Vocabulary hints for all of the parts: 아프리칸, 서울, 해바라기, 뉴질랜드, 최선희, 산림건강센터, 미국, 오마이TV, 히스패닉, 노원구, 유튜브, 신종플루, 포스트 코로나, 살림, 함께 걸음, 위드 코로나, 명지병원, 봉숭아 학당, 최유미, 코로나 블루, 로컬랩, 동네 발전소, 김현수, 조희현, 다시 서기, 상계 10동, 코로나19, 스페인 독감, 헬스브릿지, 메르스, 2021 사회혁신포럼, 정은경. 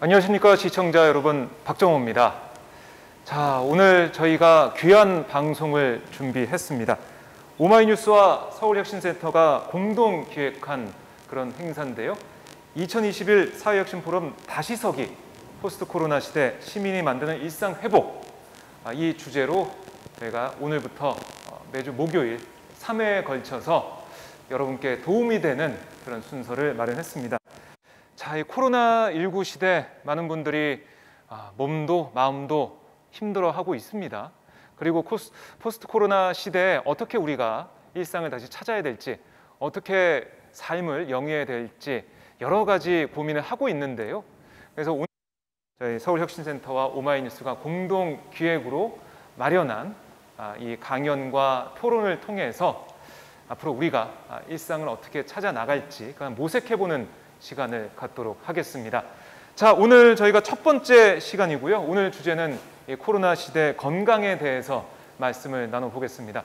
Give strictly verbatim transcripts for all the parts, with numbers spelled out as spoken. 안녕하십니까 시청자 여러분, 박정호입니다. 자, 오늘 저희가 귀한 방송을 준비했습니다. 오마이뉴스와 서울혁신센터가 공동 기획한 그런 행사인데요. 이천이십일 사회혁신포럼 다시서기, 포스트 코로나 시대 시민이 만드는 일상 회복, 이 주제로 저희가 오늘부터 매주 목요일 삼 회에 걸쳐서 여러분께 도움이 되는 그런 순서를 마련했습니다. 자, 이 코로나 십구 시대 많은 분들이 몸도 마음도 힘들어하고 있습니다. 그리고 코스, 포스트 코로나 시대에 어떻게 우리가 일상을 다시 찾아야 될지, 어떻게 삶을 영위해야 될지 여러 가지 고민을 하고 있는데요. 그래서 오늘 저희 서울혁신센터와 오마이뉴스가 공동 기획으로 마련한 이 강연과 토론을 통해서 앞으로 우리가 일상을 어떻게 찾아 나갈지 그냥 모색해보는 시간을 갖도록 하겠습니다. 자, 오늘 저희가 첫 번째 시간이고요. 오늘 주제는 이 코로나 시대 건강에 대해서 말씀을 나눠보겠습니다.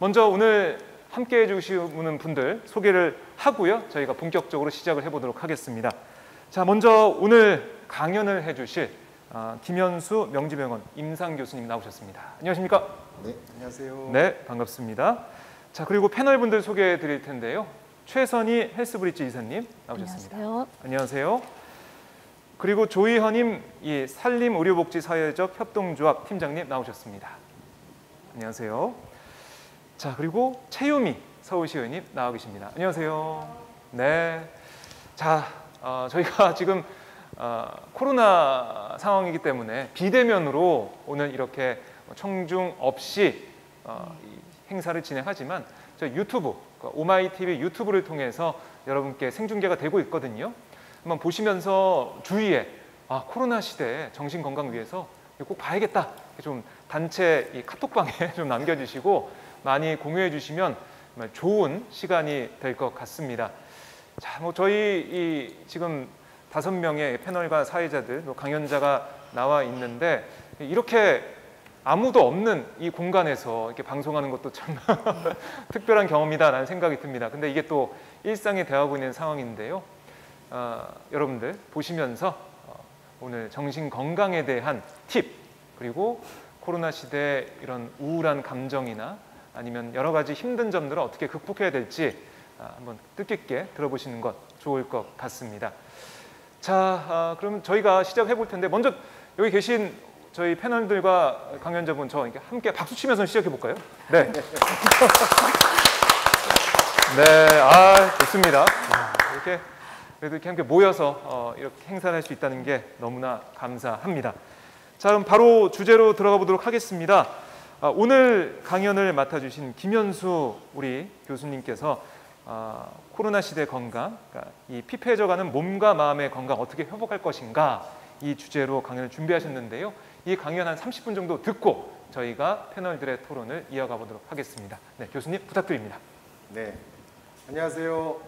먼저 오늘 함께해 주시는 분들 소개를 하고요. 저희가 본격적으로 시작을 해보도록 하겠습니다. 자, 먼저 오늘 강연을 해주실 어, 김현수 명지병원 임상 교수님 나오셨습니다. 안녕하십니까? 네, 안녕하세요. 네, 반갑습니다. 자, 그리고 패널 분들 소개해 드릴 텐데요. 최선희 헬스브릿지 이사님 나오셨습니다. 안녕하세요. 안녕하세요. 그리고 조희현님, 이 살림 의료복지사회적협동조합 팀장님 나오셨습니다. 안녕하세요. 자, 그리고 최유미 서울시 의원님 나와 계십니다. 안녕하세요. 네. 자, 어, 저희가 지금 어, 코로나 상황이기 때문에 비대면으로 오늘 이렇게 청중 없이 어, 행사를 진행하지만 저희 유튜브, 오마이티비 유튜브를 통해서 여러분께 생중계가 되고 있거든요. 한번 보시면서 주위에 아, 코로나 시대에 정신건강 위해서 꼭 봐야겠다, 좀 단체 이 카톡방에 좀 남겨주시고 많이 공유해 주시면 정말 좋은 시간이 될 것 같습니다. 자, 뭐 저희 이 지금 다섯 명의 패널과 사회자들, 강연자가 나와 있는데 이렇게 아무도 없는 이 공간에서 이렇게 방송하는 것도 참 특별한 경험이다라는 생각이 듭니다. 근데 이게 또 일상에 대하고 있는 상황인데요. 어, 여러분들 보시면서 오늘 정신 건강에 대한 팁, 그리고 코로나 시대의 이런 우울한 감정이나 아니면 여러 가지 힘든 점들을 어떻게 극복해야 될지 한번 뜻깊게 들어보시는 것 좋을 것 같습니다. 자, 어, 그럼 저희가 시작해 볼 텐데 먼저 여기 계신 저희 패널들과 강연자분 저 함께 박수 치면서 시작해 볼까요? 네. 네, 아, 좋습니다. 이렇게 그래도 이렇게 함께 모여서 어, 이렇게 행사를 할 수 있다는 게 너무나 감사합니다. 자, 그럼 바로 주제로 들어가 보도록 하겠습니다. 아, 오늘 강연을 맡아주신 김현수 우리 교수님께서 아, 코로나 시대 건강, 그러니까 이 피폐해져가는 몸과 마음의 건강 어떻게 회복할 것인가, 이 주제로 강연을 준비하셨는데요. 이 강연 한 삼십 분 정도 듣고 저희가 패널들의 토론을 이어가 보도록 하겠습니다. 네, 교수님 부탁드립니다. 네, 안녕하세요.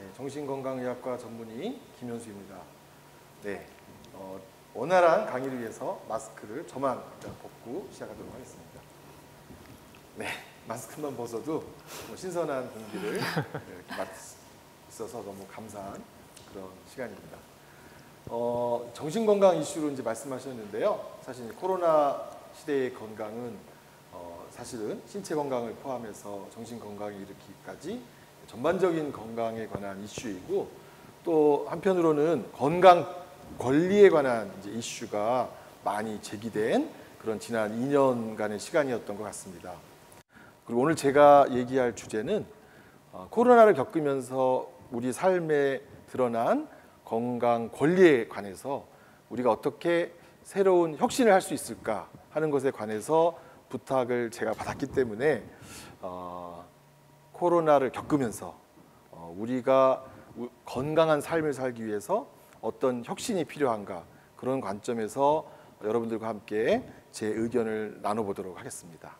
네, 정신건강의학과 전문의 김현수입니다. 네, 어, 원활한 강의를 위해서 마스크를 저만 일단 벗고 시작하도록 하겠습니다. 네, 마스크만 벗어도 뭐 신선한 공기를 맡을 수 있어서 너무 감사한 그런 시간입니다. 어, 정신건강 이슈로 이제 말씀하셨는데요. 사실 코로나 시대의 건강은 어, 사실은 신체 건강을 포함해서 정신건강에 이르기까지 전반적인 건강에 관한 이슈이고, 또 한편으로는 건강 권리에 관한 이제 이슈가 많이 제기된 그런 지난 이 년간의 시간이었던 것 같습니다. 그리고 오늘 제가 얘기할 주제는 어, 코로나를 겪으면서 우리 삶에 드러난 건강 권리에 관해서 우리가 어떻게 새로운 혁신을 할 수 있을까 하는 것에 관해서 부탁을 제가 받았기 때문에 어, 코로나를 겪으면서 어, 우리가 우, 건강한 삶을 살기 위해서 어떤 혁신이 필요한가, 그런 관점에서 여러분들과 함께 제 의견을 나눠보도록 하겠습니다.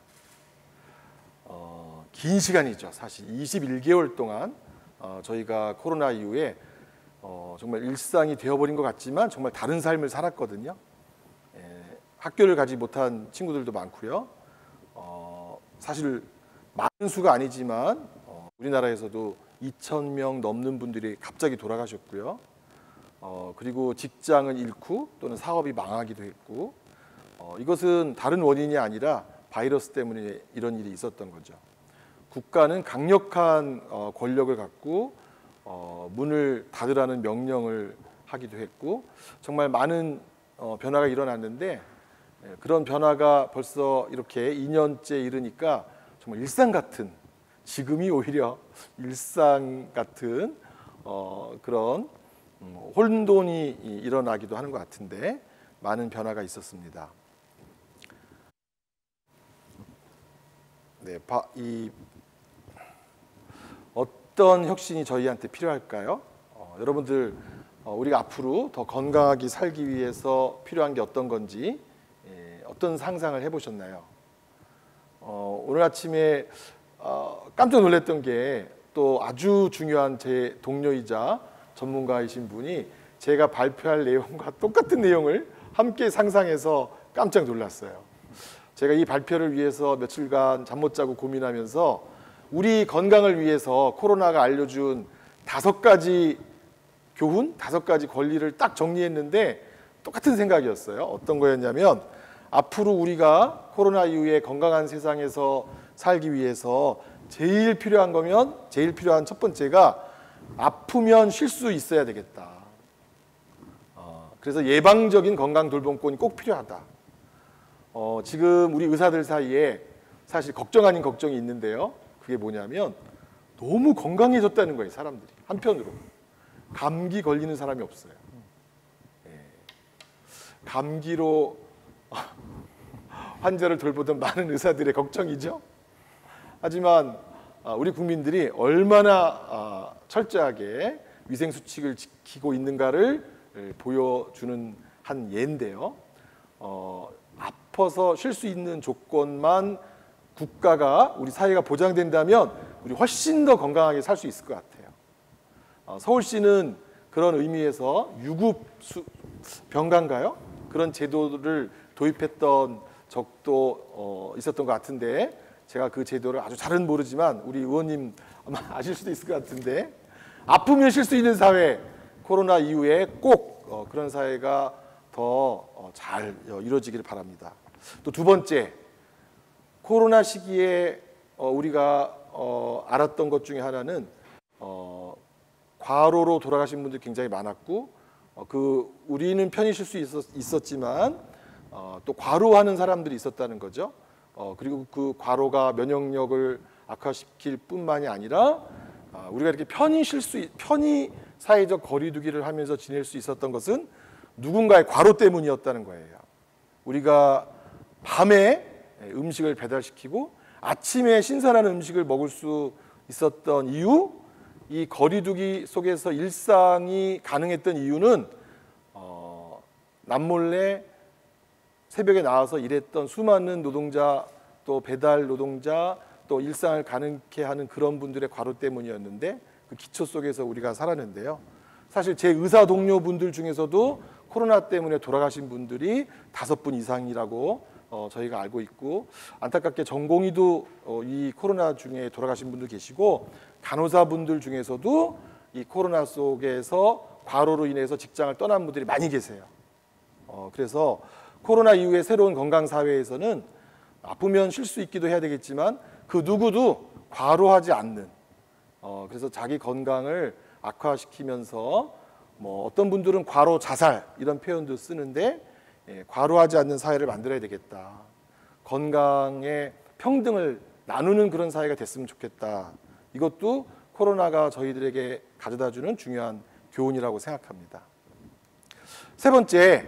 어, 긴 시간이죠. 사실 이십일 개월 동안 어, 저희가 코로나 이후에 어, 정말 일상이 되어버린 것 같지만 정말 다른 삶을 살았거든요. 에, 학교를 가지 못한 친구들도 많고요. 어, 사실 많은 수가 아니지만 어, 우리나라에서도 이천 명 넘는 분들이 갑자기 돌아가셨고요. 어, 그리고 직장을 잃고 또는 사업이 망하기도 했고, 어, 이것은 다른 원인이 아니라 바이러스 때문에 이런 일이 있었던 거죠. 국가는 강력한 어, 권력을 갖고 어, 문을 닫으라는 명령을 하기도 했고, 정말 많은 어, 변화가 일어났는데, 예, 그런 변화가 벌써 이렇게 이 년째 이르니까 정말 일상 같은, 지금이 오히려 일상 같은 어, 그런 음, 혼돈이 일어나기도 하는 것 같은데 많은 변화가 있었습니다. 네, 바, 이, 어떤 혁신이 저희한테 필요할까요? 어, 여러분들, 어, 우리가 앞으로 더 건강하게 살기 위해서 필요한 게 어떤 건지, 예, 어떤 상상을 해보셨나요? 어, 오늘 아침에 어, 깜짝 놀랐던 게, 또 아주 중요한 제 동료이자 전문가이신 분이 제가 발표할 내용과 똑같은 내용을 함께 상상해서 깜짝 놀랐어요. 제가 이 발표를 위해서 며칠간 잠 못 자고 고민하면서 우리 건강을 위해서 코로나가 알려준 다섯 가지 교훈, 다섯 가지 권리를 딱 정리했는데 똑같은 생각이었어요. 어떤 거였냐면, 앞으로 우리가 코로나 이후에 건강한 세상에서 살기 위해서 제일 필요한 거면, 제일 필요한 첫 번째가 아프면 쉴 수 있어야 되겠다. 어, 그래서 예방적인 건강 돌봄권이 꼭 필요하다. 어, 지금 우리 의사들 사이에 사실 걱정 아닌 걱정이 있는데요. 그게 뭐냐면 너무 건강해졌다는 거예요, 사람들이. 한편으로 감기 걸리는 사람이 없어요. 예. 감기로 환자를 돌보던 많은 의사들의 걱정이죠. 하지만 우리 국민들이 얼마나 철저하게 위생수칙을 지키고 있는가를 보여주는 한 예인데요. 어, 아파서 쉴 수 있는 조건만 국가가, 우리 사회가 보장된다면 우리 훨씬 더 건강하게 살 수 있을 것 같아요. 어, 서울시는 그런 의미에서 유급 병가인가요? 그런 제도를 도입했던 적도 어, 있었던 것 같은데, 제가 그 제도를 아주 잘은 모르지만 우리 의원님 아마 아실 수도 있을 것 같은데, 아프면 쉴 수 있는 사회, 코로나 이후에 꼭 어, 그런 사회가 더 잘 이루어지기를 바랍니다. 또 두 번째, 코로나 시기에 우리가 알았던 것 중에 하나는 과로로 돌아가신 분들이 굉장히 많았고, 그 우리는 편히 쉴 수 있었지만 또 과로하는 사람들이 있었다는 거죠. 그리고 그 과로가 면역력을 악화시킬 뿐만이 아니라 우리가 이렇게 편히 쉴 수, 편히 사회적 거리두기를 하면서 지낼 수 있었던 것은 누군가의 과로 때문이었다는 거예요. 우리가 밤에 음식을 배달시키고 아침에 신선한 음식을 먹을 수 있었던 이유, 이 거리두기 속에서 일상이 가능했던 이유는 어, 남몰래 새벽에 나와서 일했던 수많은 노동자, 또 배달 노동자, 또 일상을 가능케 하는 그런 분들의 과로 때문이었는데, 그 기초 속에서 우리가 살았는데요. 사실 제 의사 동료분들 중에서도 코로나 때문에 돌아가신 분들이 다섯 분 이상이라고 어, 저희가 알고 있고, 안타깝게 전공의도 어, 이 코로나 중에 돌아가신 분들 계시고, 간호사분들 중에서도 이 코로나 속에서 과로로 인해서 직장을 떠난 분들이 많이 계세요. 어, 그래서 코로나 이후에 새로운 건강사회에서는 아프면 쉴 수 있기도 해야 되겠지만 그 누구도 과로하지 않는, 어, 그래서 자기 건강을 악화시키면서, 뭐 어떤 분들은 과로 자살 이런 표현도 쓰는데, 예, 과로하지 않는 사회를 만들어야 되겠다. 건강의 평등을 나누는 그런 사회가 됐으면 좋겠다. 이것도 코로나가 저희들에게 가져다주는 중요한 교훈이라고 생각합니다. 세 번째,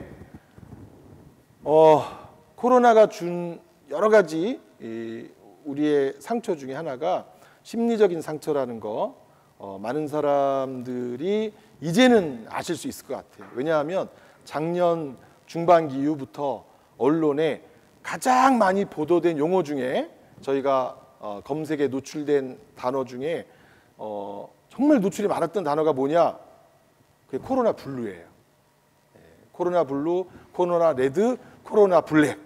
어, 코로나가 준 여러 가지 이, 우리의 상처 중에 하나가 심리적인 상처라는 거, 어, 많은 사람들이 이제는 아실 수 있을 것 같아요. 왜냐하면 작년 중반기 이후부터 언론에 가장 많이 보도된 용어 중에, 저희가 어, 검색에 노출된 단어 중에 어, 정말 노출이 많았던 단어가 뭐냐? 그게 코로나 블루예요. 예, 코로나 블루, 코로나 레드, 코로나 블랙.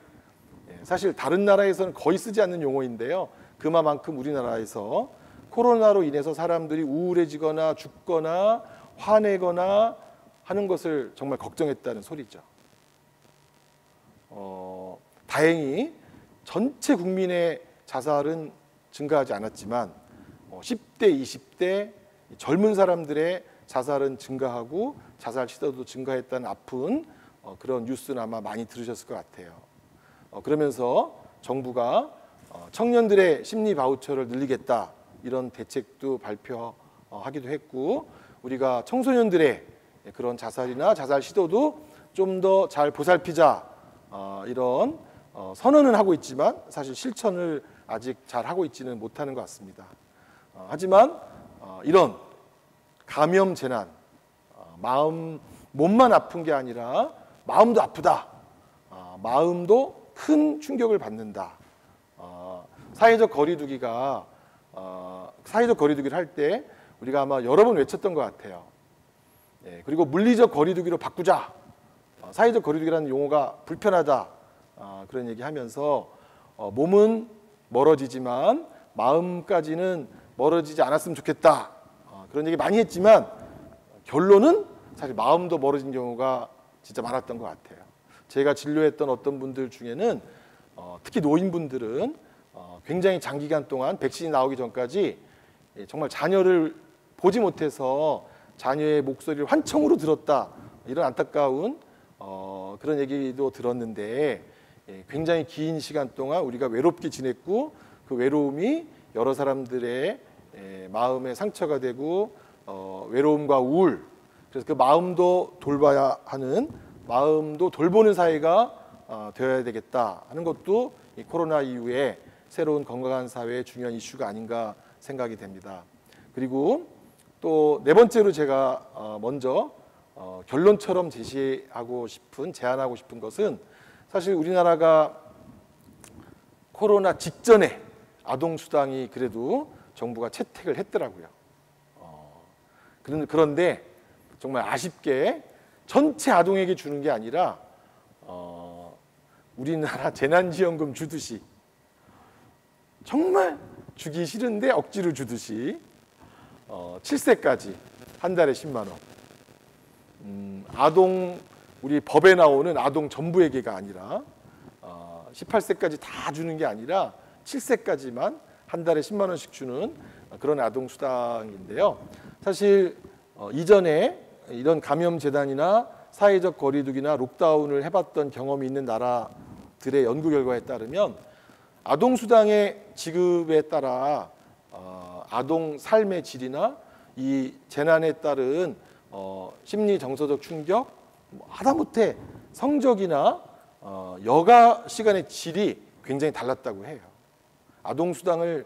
예, 사실 다른 나라에서는 거의 쓰지 않는 용어인데요. 그만큼 우리나라에서 코로나로 인해서 사람들이 우울해지거나 죽거나 화내거나 하는 것을 정말 걱정했다는 소리죠. 어, 다행히 전체 국민의 자살은 증가하지 않았지만 십 대, 이십 대 젊은 사람들의 자살은 증가하고 자살 시도도 증가했다는 아픈 그런 뉴스는 아마 많이 들으셨을 것 같아요. 그러면서 정부가 청년들의 심리 바우처를 늘리겠다 이런 대책도 발표하기도 했고, 우리가 청소년들의 그런 자살이나 자살 시도도 좀 더 잘 보살피자 이런 선언은 하고 있지만 사실 실천을 아직 잘 하고 있지는 못하는 것 같습니다. 하지만 이런 감염 재난, 마음, 몸만 아픈 게 아니라 마음도 아프다, 마음도 큰 충격을 받는다. 사회적 거리두기가 사회적 거리두기를 할 때 우리가 아마 여러 번 외쳤던 것 같아요. 그리고 물리적 거리두기로 바꾸자. 사회적 거리두기라는 용어가 불편하다 그런 얘기하면서 몸은 멀어지지만 마음까지는 멀어지지 않았으면 좋겠다 그런 얘기 많이 했지만 결론은 사실 마음도 멀어진 경우가 진짜 많았던 것 같아요. 제가 진료했던 어떤 분들 중에는 특히 노인분들은 굉장히 장기간 동안 백신이 나오기 전까지 정말 자녀를 보지 못해서 자녀의 목소리를 환청으로 들었다 이런 안타까운 그런 얘기도 들었는데, 굉장히 긴 시간 동안 우리가 외롭게 지냈고 그 외로움이 여러 사람들의 마음의 상처가 되고 외로움과 우울, 그래서 그 마음도 돌봐야 하는, 마음도 돌보는 사회가 되어야 되겠다 하는 것도 이 코로나 이후에 새로운 건강한 사회의 중요한 이슈가 아닌가 생각이 됩니다. 그리고 또 네 번째로 제가 먼저 결론처럼 제시하고 싶은, 제안하고 싶은 것은, 사실 우리나라가 코로나 직전에 아동수당이 그래도 정부가 채택을 했더라고요. 그런데 정말 아쉽게 전체 아동에게 주는 게 아니라 어, 우리나라 재난지원금 주듯이, 정말 주기 싫은데 억지로 주듯이 어, 칠 세까지 한 달에 십만 원, 음, 아동, 우리 법에 나오는 아동 전부에게가 아니라 어, 십팔 세까지 다 주는 게 아니라 칠 세까지만 한 달에 십만 원씩 주는 그런 아동수당인데요. 사실 어, 이전에 이런 감염재단이나 사회적 거리두기나 록다운을 해봤던 경험이 있는 나라들의 연구 결과에 따르면 아동수당의 지급에 따라 어, 아동 삶의 질이나 이 재난에 따른 어, 심리 정서적 충격, 뭐 하다못해 성적이나 어, 여가 시간의 질이 굉장히 달랐다고 해요. 아동수당을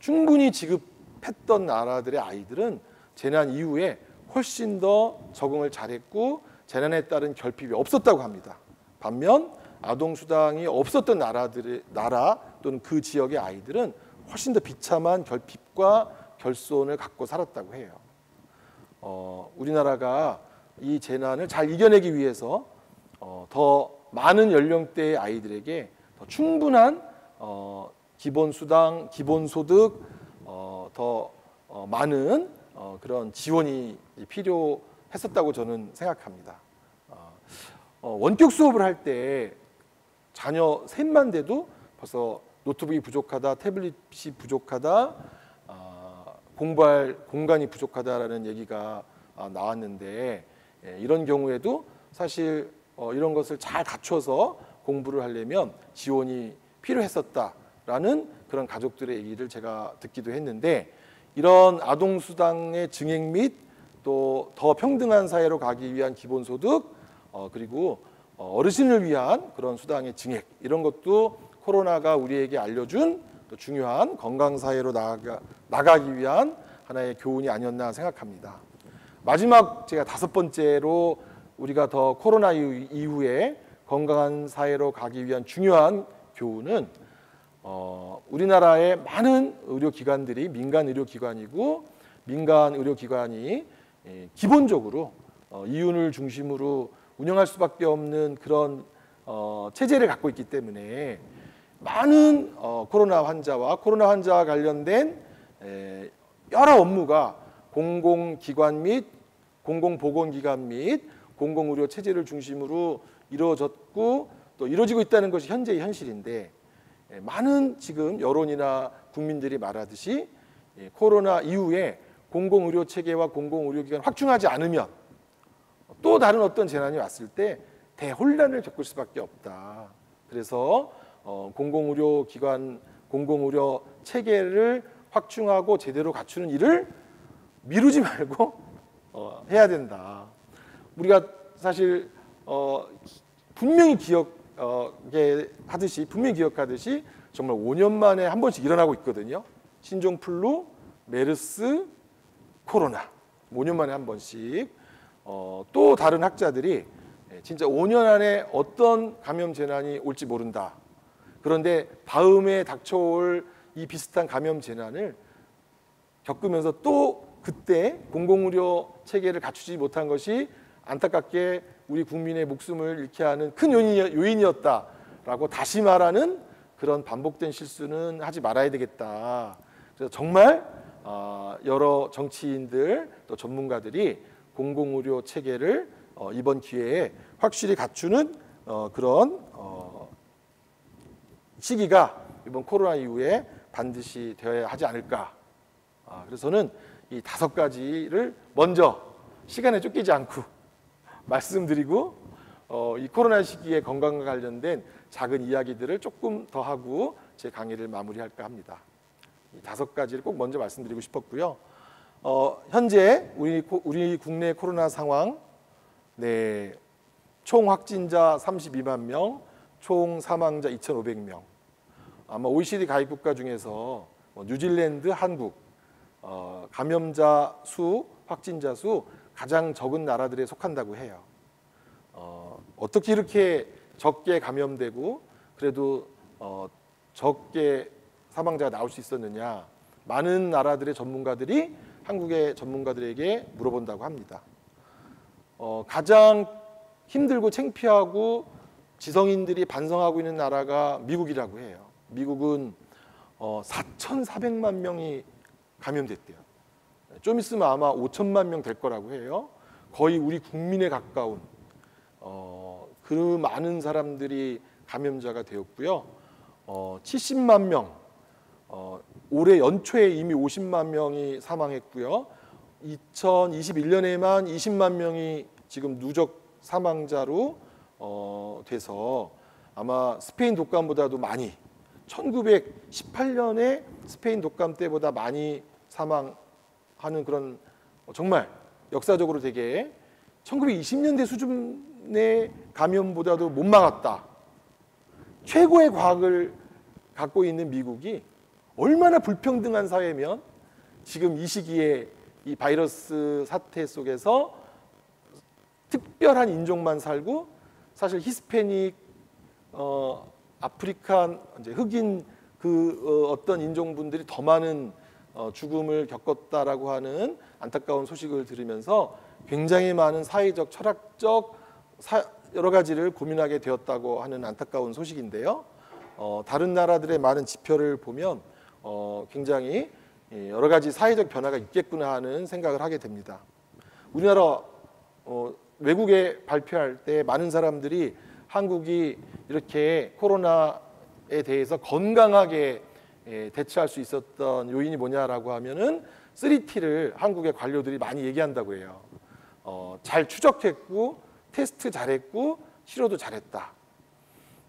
충분히 지급했던 나라들의 아이들은 재난 이후에 훨씬 더 적응을 잘했고 재난에 따른 결핍이 없었다고 합니다. 반면 아동수당이 없었던 나라들의, 나라 또는 그 지역의 아이들은 훨씬 더 비참한 결핍과 결손을 갖고 살았다고 해요. 어, 우리나라가 이 재난을 잘 이겨내기 위해서 어, 더 많은 연령대의 아이들에게 더 충분한 어, 기본수당, 기본소득, 어, 더 어, 많은 어, 그런 지원이 필요했었다고 저는 생각합니다. 어, 원격 수업을 할 때 자녀 셋만 돼도 벌써 노트북이 부족하다, 태블릿이 부족하다, 어, 공부할 공간이 부족하다라는 얘기가 어, 나왔는데, 예, 이런 경우에도 사실 어, 이런 것을 잘 갖춰서 공부를 하려면 지원이 필요했었다라는 그런 가족들의 얘기를 제가 듣기도 했는데, 이런 아동수당의 증액 및 또 더 평등한 사회로 가기 위한 기본소득, 어, 그리고 어르신을 위한 그런 수당의 증액, 이런 것도 코로나가 우리에게 알려준 또 중요한 건강사회로 나아가, 나가기 위한 하나의 교훈이 아니었나 생각합니다. 마지막 제가 다섯 번째로 우리가 더 코로나 이후에 건강한 사회로 가기 위한 중요한 교훈은, 어, 우리나라의 많은 의료기관들이 민간 의료기관이고, 민간 의료기관이 기본적으로 어, 이윤을 중심으로 운영할 수밖에 없는 그런 어, 체제를 갖고 있기 때문에 많은 어, 코로나 환자와 코로나 환자와 관련된 에, 여러 업무가 공공기관 및 공공보건기관 및 공공의료 체제를 중심으로 이루어졌고 또 이루어지고 있다는 것이 현재의 현실인데, 많은 지금 여론이나 국민들이 말하듯이 코로나 이후에 공공의료 체계와 공공의료기관 확충하지 않으면 또 다른 어떤 재난이 왔을 때 대혼란을 겪을 수밖에 없다. 그래서 공공의료기관, 공공의료 체계를 확충하고 제대로 갖추는 일을 미루지 말고 해야 된다. 우리가 사실 분명히 기억하듯이 분명히 기억하듯이 정말 오 년 만에 한 번씩 일어나고 있거든요. 신종플루, 메르스, 코로나 오 년 만에 한 번씩. 어, 또 다른 학자들이 진짜 오 년 안에 어떤 감염 재난이 올지 모른다. 그런데 다음에 닥쳐올 이 비슷한 감염 재난을 겪으면서 또 그때 공공의료 체계를 갖추지 못한 것이 안타깝게 우리 국민의 목숨을 잃게 하는 큰 요인이었다라고 다시 말하는 그런 반복된 실수는 하지 말아야 되겠다. 그래서 정말 어, 여러 정치인들 또 전문가들이 공공의료 체계를 어, 이번 기회에 확실히 갖추는 어, 그런 어, 시기가 이번 코로나 이후에 반드시 되어야 하지 않을까. 아, 그래서는 이 다섯 가지를 먼저 시간에 쫓기지 않고 말씀드리고 어, 이 코로나 시기에 건강과 관련된 작은 이야기들을 조금 더 하고 제 강의를 마무리할까 합니다. 이 다섯 가지를 꼭 먼저 말씀드리고 싶었고요. 어, 현재 우리, 우리 국내 코로나 상황, 네, 총 확진자 삼십이만 명, 총 사망자 이천오백 명. 아마 오이시디 가입 국가 중에서 뉴질랜드, 한국, 어, 감염자 수, 확진자 수 가장 적은 나라들에 속한다고 해요. 어, 어떻게 이렇게 적게 감염되고 그래도 어, 적게 사망자가 나올 수 있었느냐. 많은 나라들의 전문가들이 한국의 전문가들에게 물어본다고 합니다. 어, 가장 힘들고 창피하고 지성인들이 반성하고 있는 나라가 미국이라고 해요. 미국은 어, 사천사백만 명이 감염됐대요. 좀 있으면 아마 오천만 명 될 거라고 해요. 거의 우리 국민에 가까운 어, 그 많은 사람들이 감염자가 되었고요. 어, 칠십만 명, 어, 올해 연초에 이미 오십만 명이 사망했고요. 이천이십일 년에만 이십만 명이 지금 누적 사망자로 어, 돼서 아마 스페인 독감보다도 많이, 천구백십팔 년에 스페인 독감 때보다 많이 사망하는 그런 정말 역사적으로 되게 천구백이십 년대 수준의 감염보다도 못 막았다. 최고의 과학을 갖고 있는 미국이 얼마나 불평등한 사회면 지금 이 시기에 이 바이러스 사태 속에서 특별한 인종만 살고 사실 히스패닉, 어, 아프리칸, 이제 흑인 그 어떤 인종분들이 더 많은 죽음을 겪었다라고 하는 안타까운 소식을 들으면서 굉장히 많은 사회적, 철학적 여러 가지를 고민하게 되었다고 하는 안타까운 소식인데요. 어, 다른 나라들의 많은 지표를 보면 어, 굉장히 여러 가지 사회적 변화가 있겠구나 하는 생각을 하게 됩니다. 우리나라 어, 외국에 발표할 때 많은 사람들이 한국이 이렇게 코로나에 대해서 건강하게 예, 대처할 수 있었던 요인이 뭐냐라고 하면은 쓰리 티를 한국의 관료들이 많이 얘기한다고 해요. 어, 잘 추적했고 테스트 잘했고 치료도 잘했다.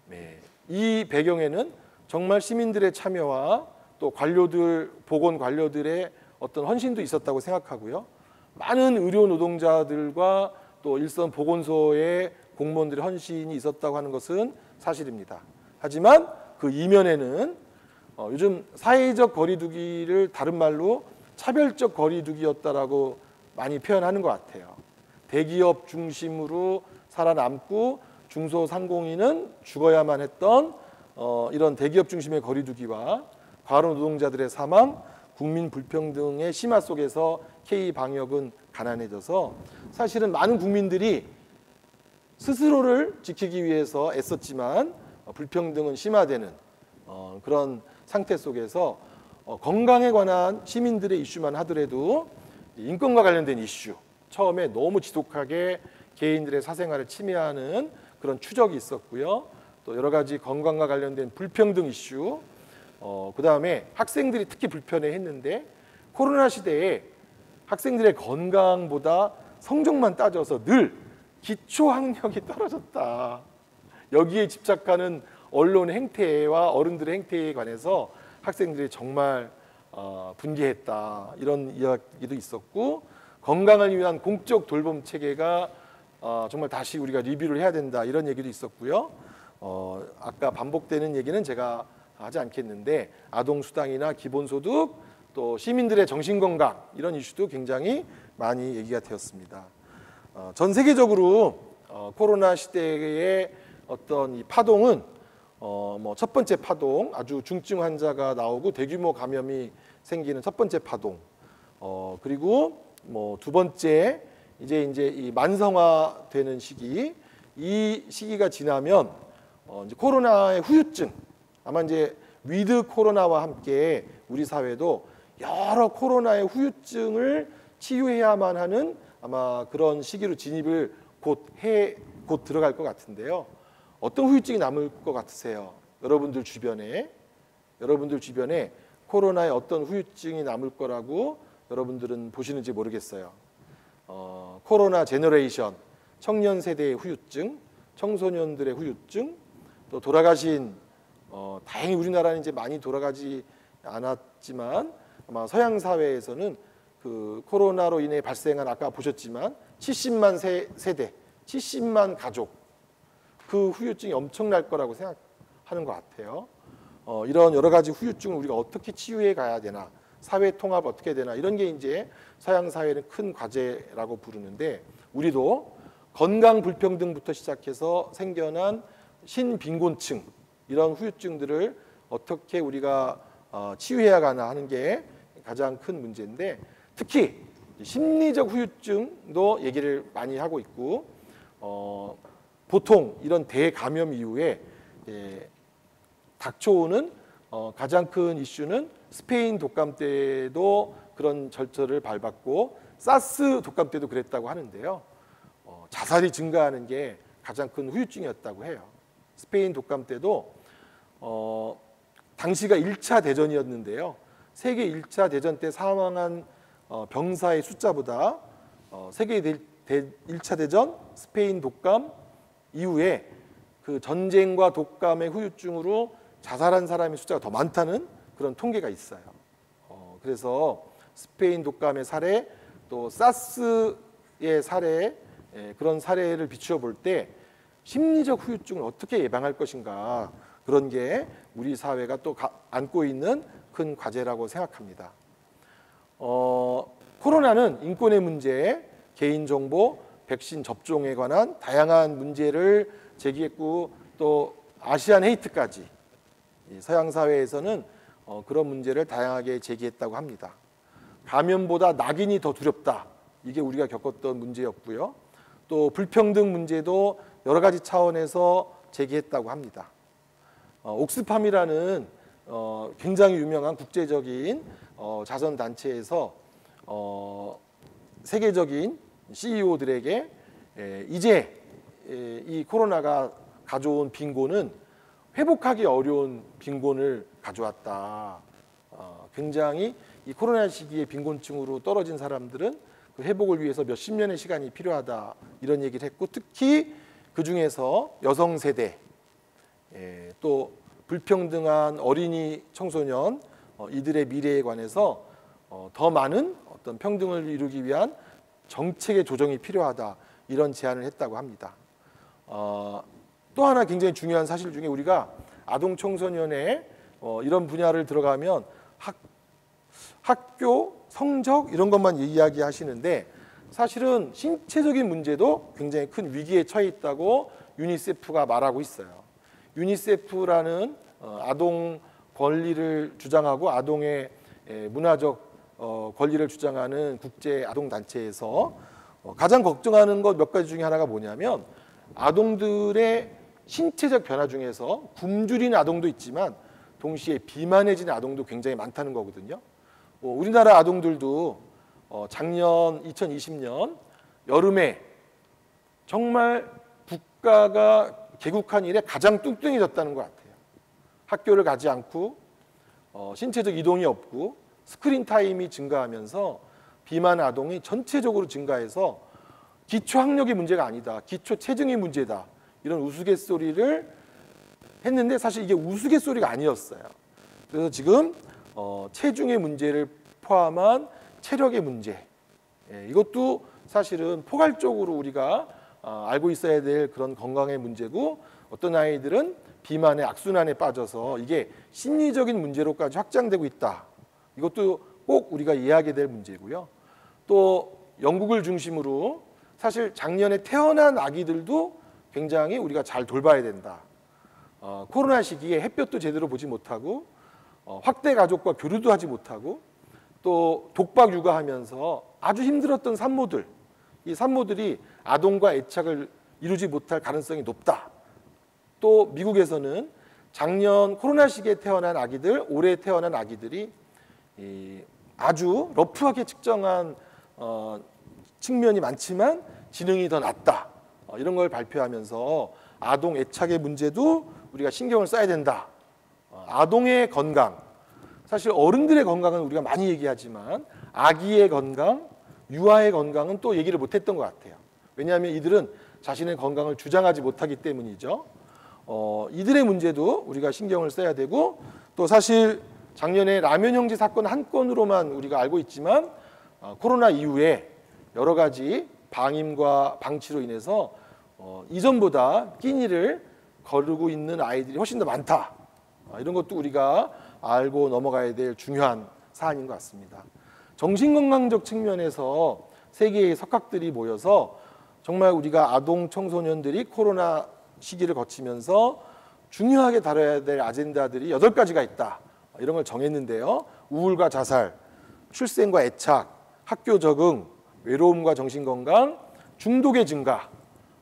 네. 이 배경에는 정말 시민들의 참여와 또 관료들, 보건 관료들의 어떤 헌신도 있었다고 생각하고요. 많은 의료 노동자들과 또 일선 보건소의 공무원들의 헌신이 있었다고 하는 것은 사실입니다. 하지만 그 이면에는 어, 요즘 사회적 거리두기를 다른 말로 차별적 거리두기였다라고 많이 표현하는 것 같아요. 대기업 중심으로 살아남고 중소상공인은 죽어야만 했던 어, 이런 대기업 중심의 거리두기와 과로 노동자들의 사망, 국민 불평등의 심화 속에서 케이 방역은 가난해져서 사실은 많은 국민들이 스스로를 지키기 위해서 애썼지만 어, 불평등은 심화되는 어, 그런 상태 속에서 어, 건강에 관한 시민들의 이슈만 하더라도 인권과 관련된 이슈 처음에 너무 지독하게 개인들의 사생활을 침해하는 그런 추적이 있었고요. 또 여러 가지 건강과 관련된 불평등 이슈, 어, 그다음에 학생들이 특히 불편해했는데 코로나 시대에 학생들의 건강보다 성적만 따져서 늘 기초학력이 떨어졌다. 여기에 집착하는 언론의 행태와 어른들의 행태에 관해서 학생들이 정말 어, 분개했다. 이런 이야기도 있었고, 건강을 위한 공적 돌봄 체계가 어, 정말 다시 우리가 리뷰를 해야 된다. 이런 얘기도 있었고요. 어, 아까 반복되는 얘기는 제가 하지 않겠는데 아동수당이나 기본소득, 또 시민들의 정신건강 이런 이슈도 굉장히 많이 얘기가 되었습니다. 어, 전 세계적으로 어, 코로나 시대의 어떤 이 파동은 어, 뭐 첫 번째 파동, 아주 중증 환자가 나오고 대규모 감염이 생기는 첫 번째 파동, 어, 그리고 뭐 두 번째 이제 이제 이 만성화되는 시기, 이 시기가 지나면 어, 이제 코로나의 후유증, 아마 이제 위드 코로나와 함께 우리 사회도 여러 코로나의 후유증을 치유해야만 하는 아마 그런 시기로 진입을 곧 해, 곧 들어갈 것 같은데요. 어떤 후유증이 남을 것 같으세요? 여러분들 주변에, 여러분들 주변에 코로나의 어떤 후유증이 남을 거라고 여러분들은 보시는지 모르겠어요. 어, 코로나 제너레이션, 청년 세대의 후유증, 청소년들의 후유증, 또 돌아가신, 어, 다행히 우리나라는 이제 많이 돌아가지 않았지만 아마 서양 사회에서는 그 코로나로 인해 발생한, 아까 보셨지만 칠십만 세, 세대, 칠십만 가족, 그 후유증이 엄청날 거라고 생각하는 것 같아요. 어, 이런 여러 가지 후유증을 우리가 어떻게 치유해 가야 되나, 사회 통합 어떻게 되나, 이런 게 이제 서양 사회는 큰 과제라고 부르는데, 우리도 건강 불평등부터 시작해서 생겨난 신빈곤층, 이런 후유증들을 어떻게 우리가 어, 치유해야 가나 하는 게 가장 큰 문제인데, 특히 심리적 후유증도 얘기를 많이 하고 있고, 어, 보통 이런 대감염 이후에 예, 닥쳐오는 어, 가장 큰 이슈는 스페인 독감 때도 그런 절차를 밟았고 사스 독감 때도 그랬다고 하는데요. 어, 자살이 증가하는 게 가장 큰 후유증이었다고 해요. 스페인 독감 때도 어, 당시가 일 차 대전이었는데요. 세계 일 차 대전 때 사망한 어, 병사의 숫자보다 어, 세계 대, 대, 일 차 대전, 스페인 독감 이후에 그 전쟁과 독감의 후유증으로 자살한 사람의 숫자가 더 많다는 그런 통계가 있어요. 어, 그래서 스페인 독감의 사례, 또 사스의 사례, 예, 그런 사례를 비추어 볼 때 심리적 후유증을 어떻게 예방할 것인가, 그런 게 우리 사회가 또 가, 안고 있는 큰 과제라고 생각합니다. 어, 코로나는 인권의 문제, 개인정보, 백신 접종에 관한 다양한 문제를 제기했고, 또 아시안 헤이트까지 서양 사회에서는 어, 그런 문제를 다양하게 제기했다고 합니다. 감염보다 낙인이 더 두렵다, 이게 우리가 겪었던 문제였고요. 또 불평등 문제도 여러 가지 차원에서 제기했다고 합니다. 어, 옥스팜이라는 어, 굉장히 유명한 국제적인 어, 자선단체에서 어, 세계적인 씨이오들에게 에, 이제 에, 이 코로나가 가져온 빈곤은 회복하기 어려운 빈곤을 가져왔다. 어, 굉장히 이 코로나 시기에 빈곤층으로 떨어진 사람들은 그 회복을 위해서 몇십 년의 시간이 필요하다, 이런 얘기를 했고, 특히 그중에서 여성 세대, 에, 또 불평등한 어린이, 청소년, 어, 이들의 미래에 관해서 어, 더 많은 어떤 평등을 이루기 위한 정책의 조정이 필요하다, 이런 제안을 했다고 합니다. 어, 또 하나 굉장히 중요한 사실 중에, 우리가 아동 청소년의 어, 이런 분야를 들어가면 학, 학교, 성적 이런 것만 이야기하시는데 사실은 신체적인 문제도 굉장히 큰 위기에 처해 있다고 유니세프가 말하고 있어요. 유니세프라는 어, 아동 권리를 주장하고 아동의 에, 문화적 어, 권리를 주장하는 국제 아동단체에서 어, 가장 걱정하는 것 몇 가지 중에 하나가 뭐냐면, 아동들의 신체적 변화 중에서 굶주린 아동도 있지만 동시에 비만해진 아동도 굉장히 많다는 거거든요. 어, 우리나라 아동들도 어, 작년 이천이십 년 여름에 정말 국가가 개국한 이래 가장 뚱뚱해졌다는 것 같아요. 학교를 가지 않고 어, 신체적 이동이 없고 스크린 타임이 증가하면서 비만 아동이 전체적으로 증가해서 기초 학력이 문제가 아니다. 기초 체증이 문제다. 이런 우스갯소리를 했는데 사실 이게 우스갯소리가 아니었어요. 그래서 지금 어, 체중의 문제를 포함한 체력의 문제. 예, 이것도 사실은 포괄적으로 우리가 어, 알고 있어야 될 그런 건강의 문제고 어떤 아이들은 비만의 악순환에 빠져서 이게 심리적인 문제로까지 확장되고 있다. 이것도 꼭 우리가 이해하게 될 문제고요. 또 영국을 중심으로 사실 작년에 태어난 아기들도 굉장히 우리가 잘 돌봐야 된다. 어, 코로나 시기에 햇볕도 제대로 보지 못하고 어, 확대 가족과 교류도 하지 못하고 또 독박 육아하면서 아주 힘들었던 산모들 이 산모들이 아동과 애착을 이루지 못할 가능성이 높다. 또 미국에서는 작년 코로나 시기에 태어난 아기들, 올해 태어난 아기들이 이 아주 러프하게 측정한 어, 측면이 많지만 지능이 더 낮다. 어, 이런 걸 발표하면서 아동 애착의 문제도 우리가 신경을 써야 된다. 어, 아동의 건강, 사실 어른들의 건강은 우리가 많이 얘기하지만 아기의 건강, 유아의 건강은 또 얘기를 못했던 것 같아요. 왜냐하면 이들은 자신의 건강을 주장하지 못하기 때문이죠. 어, 이들의 문제도 우리가 신경을 써야 되고 또 사실 작년에 라면 형제 사건 한 건으로만 우리가 알고 있지만 어, 코로나 이후에 여러 가지 방임과 방치로 인해서 어, 이전보다 끼니를 거르고 있는 아이들이 훨씬 더 많다. 어, 이런 것도 우리가 알고 넘어가야 될 중요한 사안인 것 같습니다. 정신건강적 측면에서 세계의 석학들이 모여서 정말 우리가 아동 청소년들이 코로나 시기를 거치면서 중요하게 다뤄야 될 아젠다들이 여덟 가지가 있다. 이런 걸 정했는데요. 우울과 자살, 출생과 애착, 학교 적응, 외로움과 정신건강, 중독의 증가,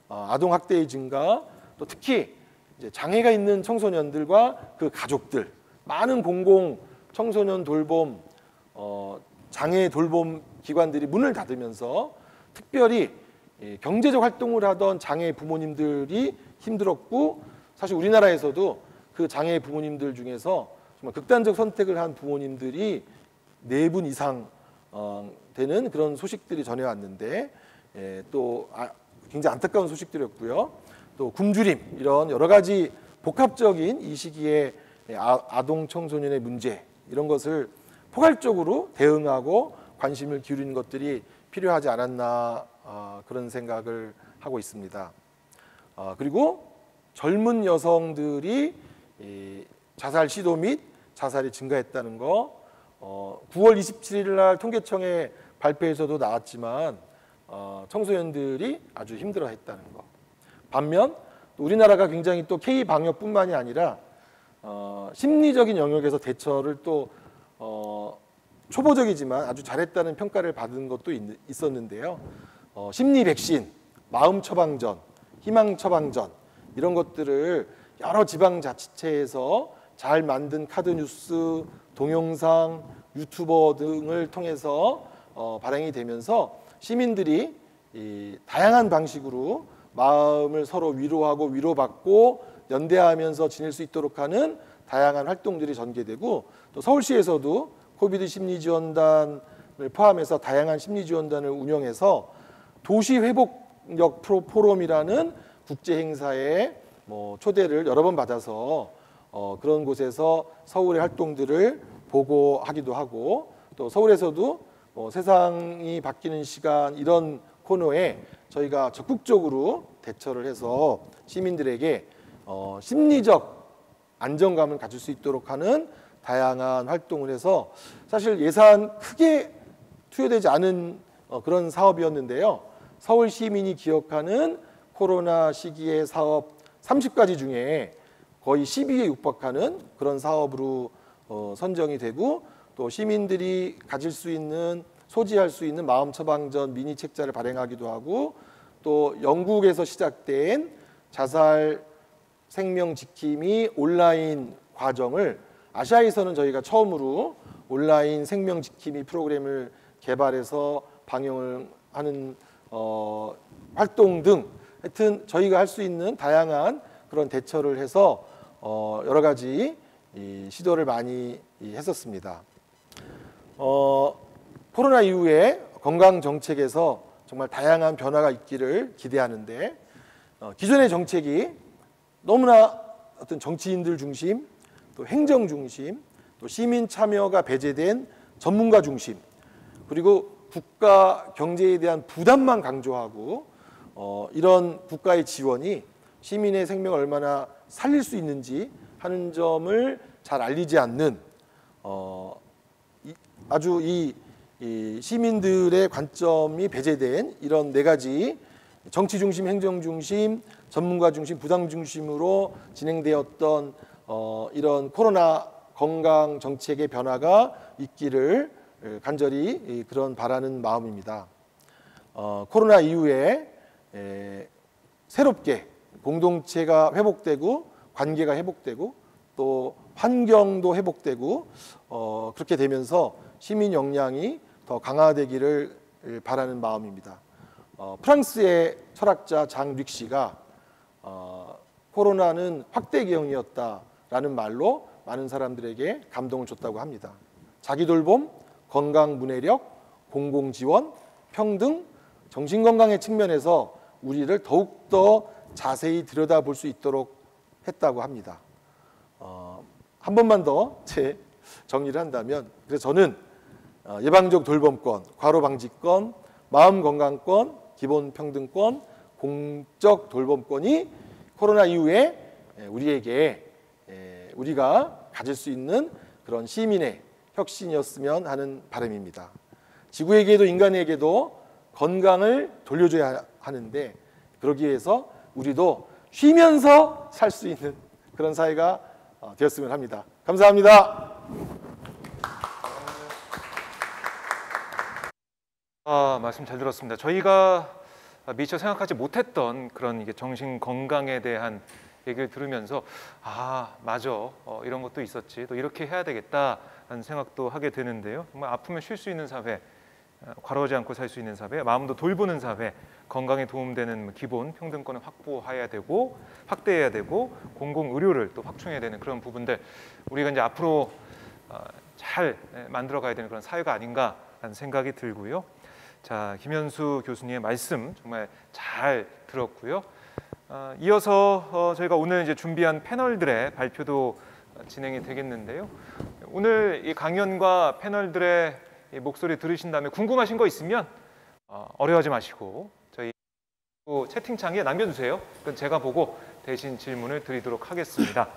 아동학대의 증가, 또 특히 이제 장애가 있는 청소년들과 그 가족들, 많은 공공 청소년 돌봄, 어, 장애 돌봄 기관들이 문을 닫으면서 특별히 경제적 활동을 하던 장애 부모님들이 힘들었고 사실 우리나라에서도 그 장애 부모님들 중에서 정말 극단적 선택을 한 부모님들이 네 분 이상 되는 그런 소식들이 전해왔는데 또 굉장히 안타까운 소식들이었고요. 또 굶주림 이런 여러 가지 복합적인 이 시기에 아동 청소년의 문제 이런 것을 포괄적으로 대응하고 관심을 기울이는 것들이 필요하지 않았나 어, 그런 생각을 하고 있습니다. 어, 그리고 젊은 여성들이 이 자살 시도 및 자살이 증가했다는 거 어, 구월 이십칠일 날 통계청의 발표에서도 나왔지만 어, 청소년들이 아주 힘들어했다는 거. 반면 또 우리나라가 굉장히 또 케이 방역뿐만이 아니라 어, 심리적인 영역에서 대처를 또 어, 초보적이지만 아주 잘했다는 평가를 받은 것도 있, 있었는데요. 어, 심리 백신, 마음 처방전, 희망 처방전 이런 것들을 여러 지방자치체에서 잘 만든 카드 뉴스, 동영상, 유튜버 등을 통해서 어, 발행이 되면서 시민들이 이, 다양한 방식으로 마음을 서로 위로하고 위로받고 연대하면서 지낼 수 있도록 하는 다양한 활동들이 전개되고 또 서울시에서도 코비드 심리지원단을 포함해서 다양한 심리지원단을 운영해서 도시회복력 포럼이라는 국제행사에 뭐 초대를 여러 번 받아서 어 그런 곳에서 서울의 활동들을 보고하기도 하고 또 서울에서도 뭐 세상이 바뀌는 시간 이런 코너에 저희가 적극적으로 대처를 해서 시민들에게 어 심리적 안정감을 가질 수 있도록 하는 다양한 활동을 해서 사실 예산 크게 투여되지 않은 그런 사업이었는데요. 서울 시민이 기억하는 코로나 시기의 사업 삼십 가지 중에 거의 십 위에 육박하는 그런 사업으로 선정이 되고 또 시민들이 가질 수 있는 소지할 수 있는 마음 처방전 미니 책자를 발행하기도 하고 또 영국에서 시작된 자살 생명 지킴이 온라인 과정을 아시아에서는 저희가 처음으로 온라인 생명 지킴이 프로그램을 개발해서 방영을 하는 어, 활동 등 하여튼 저희가 할 수 있는 다양한 그런 대처를 해서 어, 여러 가지 이 시도를 많이 이 했었습니다. 어, 코로나 이후에 건강 정책에서 정말 다양한 변화가 있기를 기대하는데 어, 기존의 정책이 너무나 어떤 정치인들 중심, 또 행정 중심, 또 시민 참여가 배제된 전문가 중심, 그리고 국가 경제에 대한 부담만 강조하고 어, 이런 국가의 지원이 시민의 생명을 얼마나 살릴 수 있는지 하는 점을 잘 알리지 않는 어, 이, 아주 이, 이 시민들의 관점이 배제된 이런 네 가지 정치 중심, 행정 중심, 전문가 중심, 부담 중심으로 진행되었던 어, 이런 코로나 건강 정책의 변화가 있기를 간절히 그런 바라는 마음입니다. 어, 코로나 이후에 에, 새롭게 공동체가 회복되고 관계가 회복되고 또 환경도 회복되고 어, 그렇게 되면서 시민 역량이 더 강화되기를 바라는 마음입니다. 어, 프랑스의 철학자 장 릭시가 어, 코로나는 확대경이었다라는 말로 많은 사람들에게 감동을 줬다고 합니다. 자기돌봄, 건강문해력, 공공지원, 평등, 정신건강의 측면에서 우리를 더욱더 자세히 들여다볼 수 있도록 했다고 합니다. 어, 한 번만 더 제 정리를 한다면, 그래서 저는 예방적 돌봄권, 과로방지권, 마음건강권, 기본평등권, 공적 돌봄권이 코로나 이후에 우리에게 우리가 가질 수 있는 그런 시민의 혁신이었으면 하는 바람입니다. 지구에게도 인간에게도 건강을 돌려줘야 하는데, 그러기 위해서 우리도 쉬면서 살 수 있는 그런 사회가 되었으면 합니다. 감사합니다. 아, 말씀 잘 들었습니다. 저희가 미처 생각하지 못했던 그런 이게 정신 건강에 대한 얘기를 들으면서 아, 맞아, 어, 이런 것도 있었지, 또 이렇게 해야 되겠다라는 생각도 하게 되는데요. 정말 아프면 쉴 수 있는 사회, 과로하지 않고 살 수 있는 사회, 마음도 돌보는 사회, 건강에 도움되는 기본 평등권을 확보해야 되고 확대해야 되고 공공의료를 또 확충해야 되는 그런 부분들, 우리가 이제 앞으로 잘 만들어가야 되는 그런 사회가 아닌가라는 생각이 들고요. 자, 김현수 교수님의 말씀 정말 잘 들었고요. 어, 이어서 어, 저희가 오늘 이제 준비한 패널들의 발표도 진행이 되겠는데요. 오늘 이 강연과 패널들의 이 목소리 들으신 다음에 궁금하신 거 있으면 어, 어려워하지 마시고 저희 채팅창에 남겨주세요. 그건 제가 보고 대신 질문을 드리도록 하겠습니다.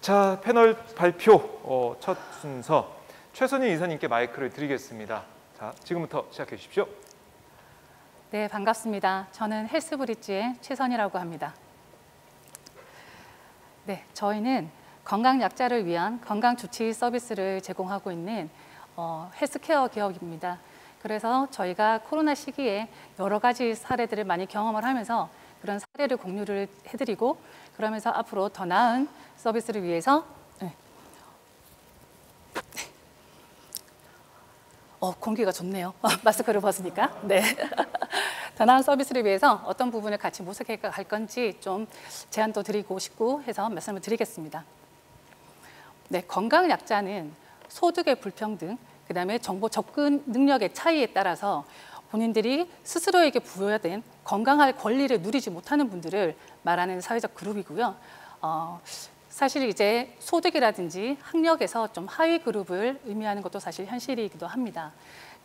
자, 패널 발표 어, 첫 순서 최선희 이사님께 마이크를 드리겠습니다. 자, 지금부터 시작해 주십시오. 네, 반갑습니다. 저는 헬스브릿지의 최선희라고 합니다. 네, 저희는 건강 약자를 위한 건강 주치 서비스를 제공하고 있는 어, 헬스케어 기업입니다. 그래서 저희가 코로나 시기에 여러 가지 사례들을 많이 경험을 하면서 그런 사례를 공유를 해드리고, 그러면서 앞으로 더 나은 서비스를 위해서 네. 어, 공기가 좋네요. 마스크를 벗으니까. 네. 더 나은 서비스를 위해서 어떤 부분을 같이 모색해 갈 건지 좀 제안도 드리고 싶고 해서 말씀을 드리겠습니다. 네, 건강 약자는 소득의 불평등, 그다음에 정보 접근 능력의 차이에 따라서 본인들이 스스로에게 부여된 건강할 권리를 누리지 못하는 분들을 말하는 사회적 그룹이고요. 어, 사실 이제 소득이라든지 학력에서 좀 하위 그룹을 의미하는 것도 사실 현실이기도 합니다.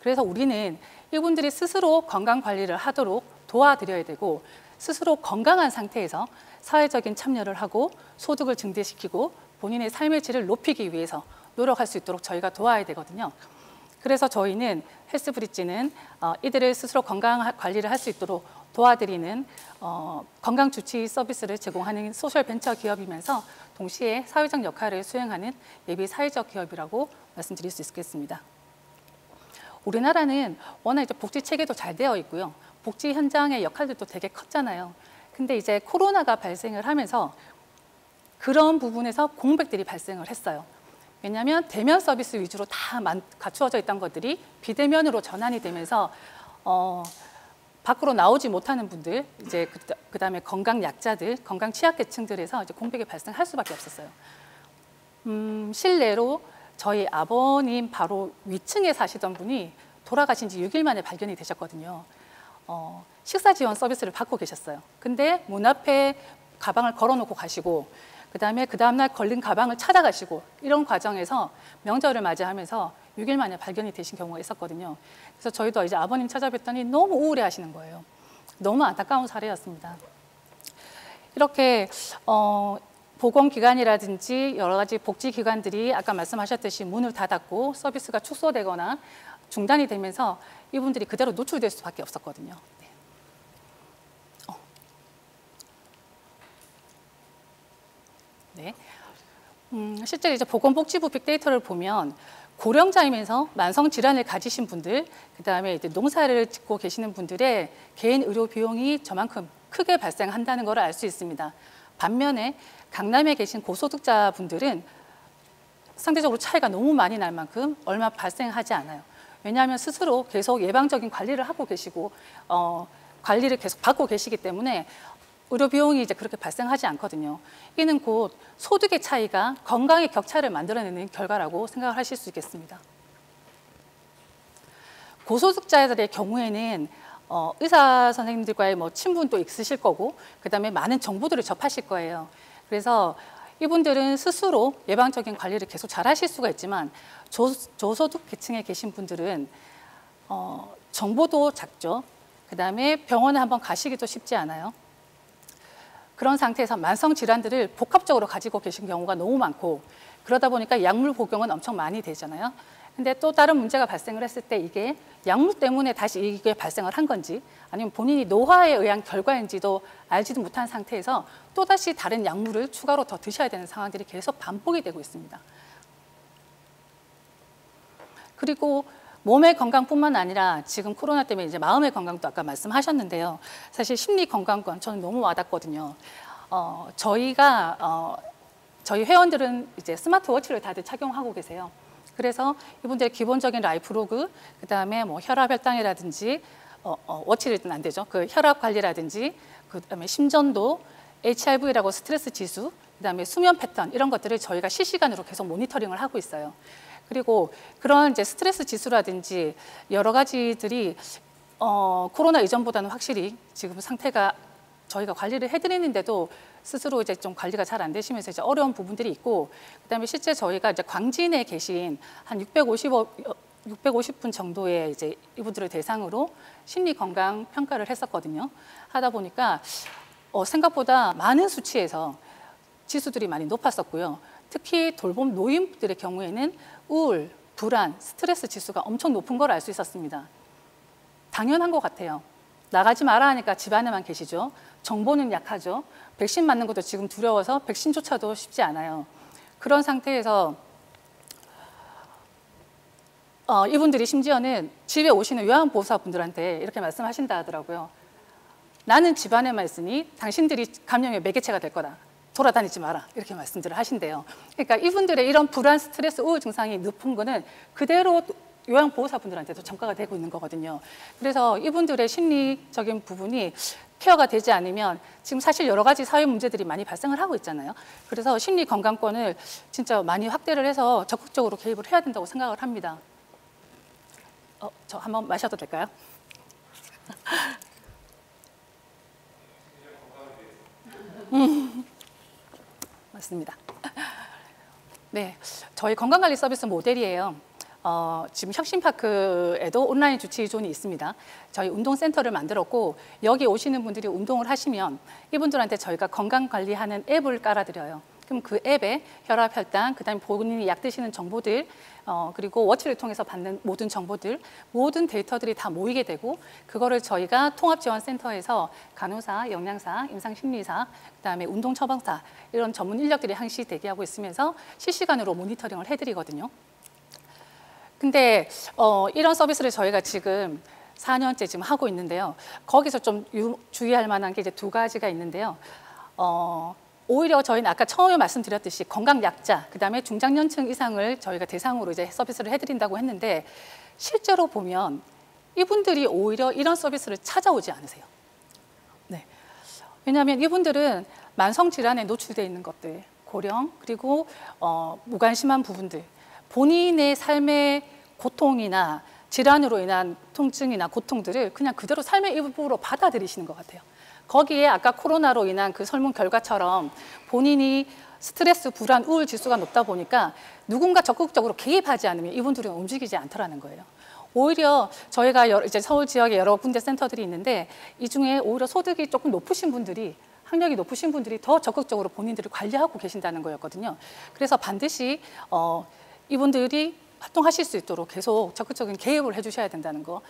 그래서 우리는 이분들이 스스로 건강 관리를 하도록 도와드려야 되고, 스스로 건강한 상태에서 사회적인 참여를 하고 소득을 증대시키고 본인의 삶의 질을 높이기 위해서 노력할 수 있도록 저희가 도와야 되거든요. 그래서 저희는 헬스브릿지는 이들을 스스로 건강 관리를 할 수 있도록 도와드리는 건강 주치 서비스를 제공하는 소셜 벤처 기업이면서 동시에 사회적 역할을 수행하는 예비 사회적 기업이라고 말씀드릴 수 있겠습니다. 우리나라는 워낙 이제 복지 체계도 잘 되어 있고요. 복지 현장의 역할들도 되게 컸잖아요. 근데 이제 코로나가 발생을 하면서 그런 부분에서 공백들이 발생을 했어요. 왜냐하면 대면 서비스 위주로 다 갖추어져 있던 것들이 비대면으로 전환이 되면서 어, 밖으로 나오지 못하는 분들, 이제 그, 그 다음에 건강 약자들, 건강 취약계층들에서 이제 공백이 발생할 수밖에 없었어요. 음, 실례로 저희 아버님 바로 위층에 사시던 분이 돌아가신 지 육 일 만에 발견이 되셨거든요. 어, 식사 지원 서비스를 받고 계셨어요. 근데 문 앞에 가방을 걸어놓고 가시고, 그 다음에 그 다음날 걸린 가방을 찾아가시고, 이런 과정에서 명절을 맞이하면서 육 일 만에 발견이 되신 경우가 있었거든요. 그래서 저희도 이제 아버님 찾아뵀더니 너무 우울해 하시는 거예요. 너무 안타까운 사례였습니다. 이렇게 어, 보건기관이라든지 여러 가지 복지기관들이 아까 말씀하셨듯이 문을 닫았고 서비스가 축소되거나 중단이 되면서 이분들이 그대로 노출될 수밖에 없었거든요. 네. 어. 네. 음, 실제 이제 보건복지부 빅데이터를 보면 고령자이면서 만성 질환을 가지신 분들, 그 다음에 이제 농사를 짓고 계시는 분들의 개인 의료 비용이 저만큼 크게 발생한다는 걸 알 수 있습니다. 반면에 강남에 계신 고소득자 분들은 상대적으로 차이가 너무 많이 날 만큼 얼마 발생하지 않아요. 왜냐하면 스스로 계속 예방적인 관리를 하고 계시고 어, 관리를 계속 받고 계시기 때문에 의료 비용이 이제 그렇게 발생하지 않거든요. 이는 곧 소득의 차이가 건강의 격차를 만들어내는 결과라고 생각을 하실 수 있겠습니다. 고소득자들의 경우에는 어, 의사 선생님들과의 뭐 친분도 있으실 거고, 그다음에 많은 정보들을 접하실 거예요. 그래서 이분들은 스스로 예방적인 관리를 계속 잘 하실 수가 있지만 조, 저소득 계층에 계신 분들은 어, 정보도 작죠. 그다음에 병원에 한번 가시기도 쉽지 않아요. 그런 상태에서 만성 질환들을 복합적으로 가지고 계신 경우가 너무 많고, 그러다 보니까 약물 복용은 엄청 많이 되잖아요. 근데 또 다른 문제가 발생을 했을 때 이게 약물 때문에 다시 이게 발생을 한 건지, 아니면 본인이 노화에 의한 결과인지도 알지도 못한 상태에서 또다시 다른 약물을 추가로 더 드셔야 되는 상황들이 계속 반복이 되고 있습니다. 그리고 몸의 건강뿐만 아니라 지금 코로나 때문에 이제 마음의 건강도 아까 말씀하셨는데요. 사실 심리 건강권 저는 너무 와닿거든요. 어, 저희가 어, 저희 회원들은 이제 스마트워치를 다들 착용하고 계세요. 그래서 이분들의 기본적인 라이프로그, 그다음에 뭐 혈압 혈당이라든지 어, 어, 워치는 안 되죠. 그 혈압 관리라든지, 그다음에 심전도, 에이치아이브이라고 스트레스 지수, 그다음에 수면 패턴, 이런 것들을 저희가 실시간으로 계속 모니터링을 하고 있어요. 그리고 그런 이제 스트레스 지수라든지 여러 가지들이 어, 코로나 이전보다는 확실히 지금 상태가 저희가 관리를 해드리는데도 스스로 이제 좀 관리가 잘 안 되시면서 이제 어려운 부분들이 있고, 그다음에 실제 저희가 이제 광진에 계신 한 육백오십 분 정도의 이제 이분들을 대상으로 심리 건강 평가를 했었거든요. 하다 보니까 어, 생각보다 많은 수치에서 지수들이 많이 높았었고요. 특히 돌봄 노인들의 경우에는 우울, 불안, 스트레스 지수가 엄청 높은 걸 알 수 있었습니다. 당연한 것 같아요. 나가지 마라 하니까 집 안에만 계시죠. 정보는 약하죠. 백신 맞는 것도 지금 두려워서 백신조차도 쉽지 않아요. 그런 상태에서 어, 이분들이 심지어는 집에 오시는 요양보호사분들한테 이렇게 말씀하신다 하더라고요. 나는 집 안에만 있으니 당신들이 감염의 매개체가 될 거다. 돌아다니지 마라, 이렇게 말씀들을 하신대요. 그러니까 이분들의 이런 불안, 스트레스, 우울 증상이 높은 거는 그대로 요양보호사분들한테도 전가가 되고 있는 거거든요. 그래서 이분들의 심리적인 부분이 케어가 되지 않으면 지금 사실 여러 가지 사회 문제들이 많이 발생을 하고 있잖아요. 그래서 심리 건강권을 진짜 많이 확대를 해서 적극적으로 개입을 해야 된다고 생각을 합니다. 어, 저 한번 마셔도 될까요? 음. 맞습니다. 네, 저희 건강관리 서비스 모델이에요. 어, 지금 혁신파크에도 온라인 주치의존이 있습니다. 저희 운동센터를 만들었고, 여기 오시는 분들이 운동을 하시면 이분들한테 저희가 건강관리하는 앱을 깔아드려요. 그럼 그 앱에 혈압, 혈당, 그다음에 본인이 약 드시는 정보들, 어, 그리고 워치를 통해서 받는 모든 정보들, 모든 데이터들이 다 모이게 되고, 그거를 저희가 통합지원센터에서 간호사, 영양사, 임상심리사, 그다음에 운동처방사, 이런 전문 인력들이 항시 대기하고 있으면서 실시간으로 모니터링을 해드리거든요. 근데 어, 이런 서비스를 저희가 지금 사 년째 지금 하고 있는데요. 거기서 좀 유, 주의할 만한 게 이제 두 가지가 있는데요. 어, 오히려 저희는 아까 처음에 말씀드렸듯이 건강 약자, 그다음에 중장년층 이상을 저희가 대상으로 이제 서비스를 해드린다고 했는데, 실제로 보면 이분들이 오히려 이런 서비스를 찾아오지 않으세요. 네. 왜냐하면 이분들은 만성 질환에 노출되어 있는 것들, 고령, 그리고 어, 무관심한 부분들, 본인의 삶의 고통이나 질환으로 인한 통증이나 고통들을 그냥 그대로 삶의 일부로 받아들이시는 것 같아요. 거기에 아까 코로나로 인한 그 설문 결과처럼 본인이 스트레스, 불안, 우울 지수가 높다 보니까 누군가 적극적으로 개입하지 않으면 이분들은 움직이지 않더라는 거예요. 오히려 저희가 이제 서울 지역에 여러 군데 센터들이 있는데 이 중에 오히려 소득이 조금 높으신 분들이, 학력이 높으신 분들이 더 적극적으로 본인들을 관리하고 계신다는 거였거든요. 그래서 반드시 어, 이분들이 활동하실 수 있도록 계속 적극적인 개입을 해주셔야 된다는 거.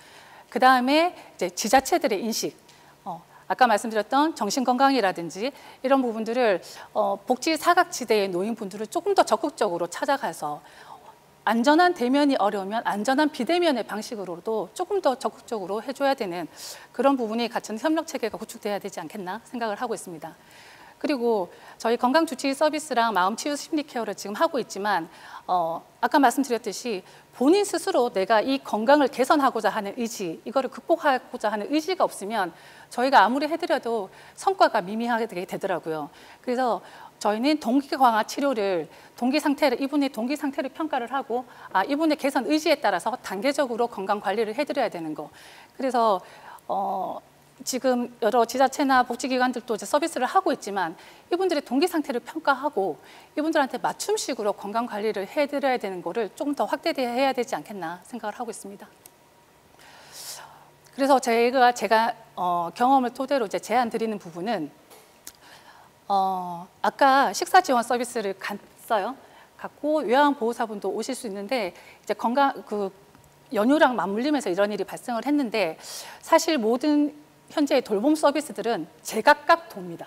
그 다음에 이제 지자체들의 인식, 어, 아까 말씀드렸던 정신건강이라든지 이런 부분들을 어, 복지 사각지대의 노인분들을 조금 더 적극적으로 찾아가서 안전한 대면이 어려우면 안전한 비대면의 방식으로도 조금 더 적극적으로 해줘야 되는 그런 부분이 같은 협력체계가 구축돼야 되지 않겠나 생각을 하고 있습니다. 그리고 저희 건강주치의 서비스랑 마음치유 심리케어를 지금 하고 있지만 어, 아까 말씀드렸듯이 본인 스스로 내가 이 건강을 개선하고자 하는 의지, 이거를 극복하고자 하는 의지가 없으면 저희가 아무리 해드려도 성과가 미미하게 되더라고요. 그래서 저희는 동기 강화 치료를, 동기 상태를, 이분의 동기 상태를 평가를 하고 아 이분의 개선 의지에 따라서 단계적으로 건강 관리를 해드려야 되는 거. 그래서 어. 지금 여러 지자체나 복지기관들도 이제 서비스를 하고 있지만 이분들의 동기 상태를 평가하고 이분들한테 맞춤식으로 건강 관리를 해드려야 되는 거를 조금 더 확대해야 되지 않겠나 생각을 하고 있습니다. 그래서 제가 제가 어, 경험을 토대로 이제 제안 드리는 부분은 어, 아까 식사 지원 서비스를 갔어요. 갖고 요양보호사분도 오실 수 있는데 이제 건강 그 연휴랑 맞물리면서 이런 일이 발생을 했는데 사실 모든 현재의 돌봄 서비스들은 제각각 돕니다.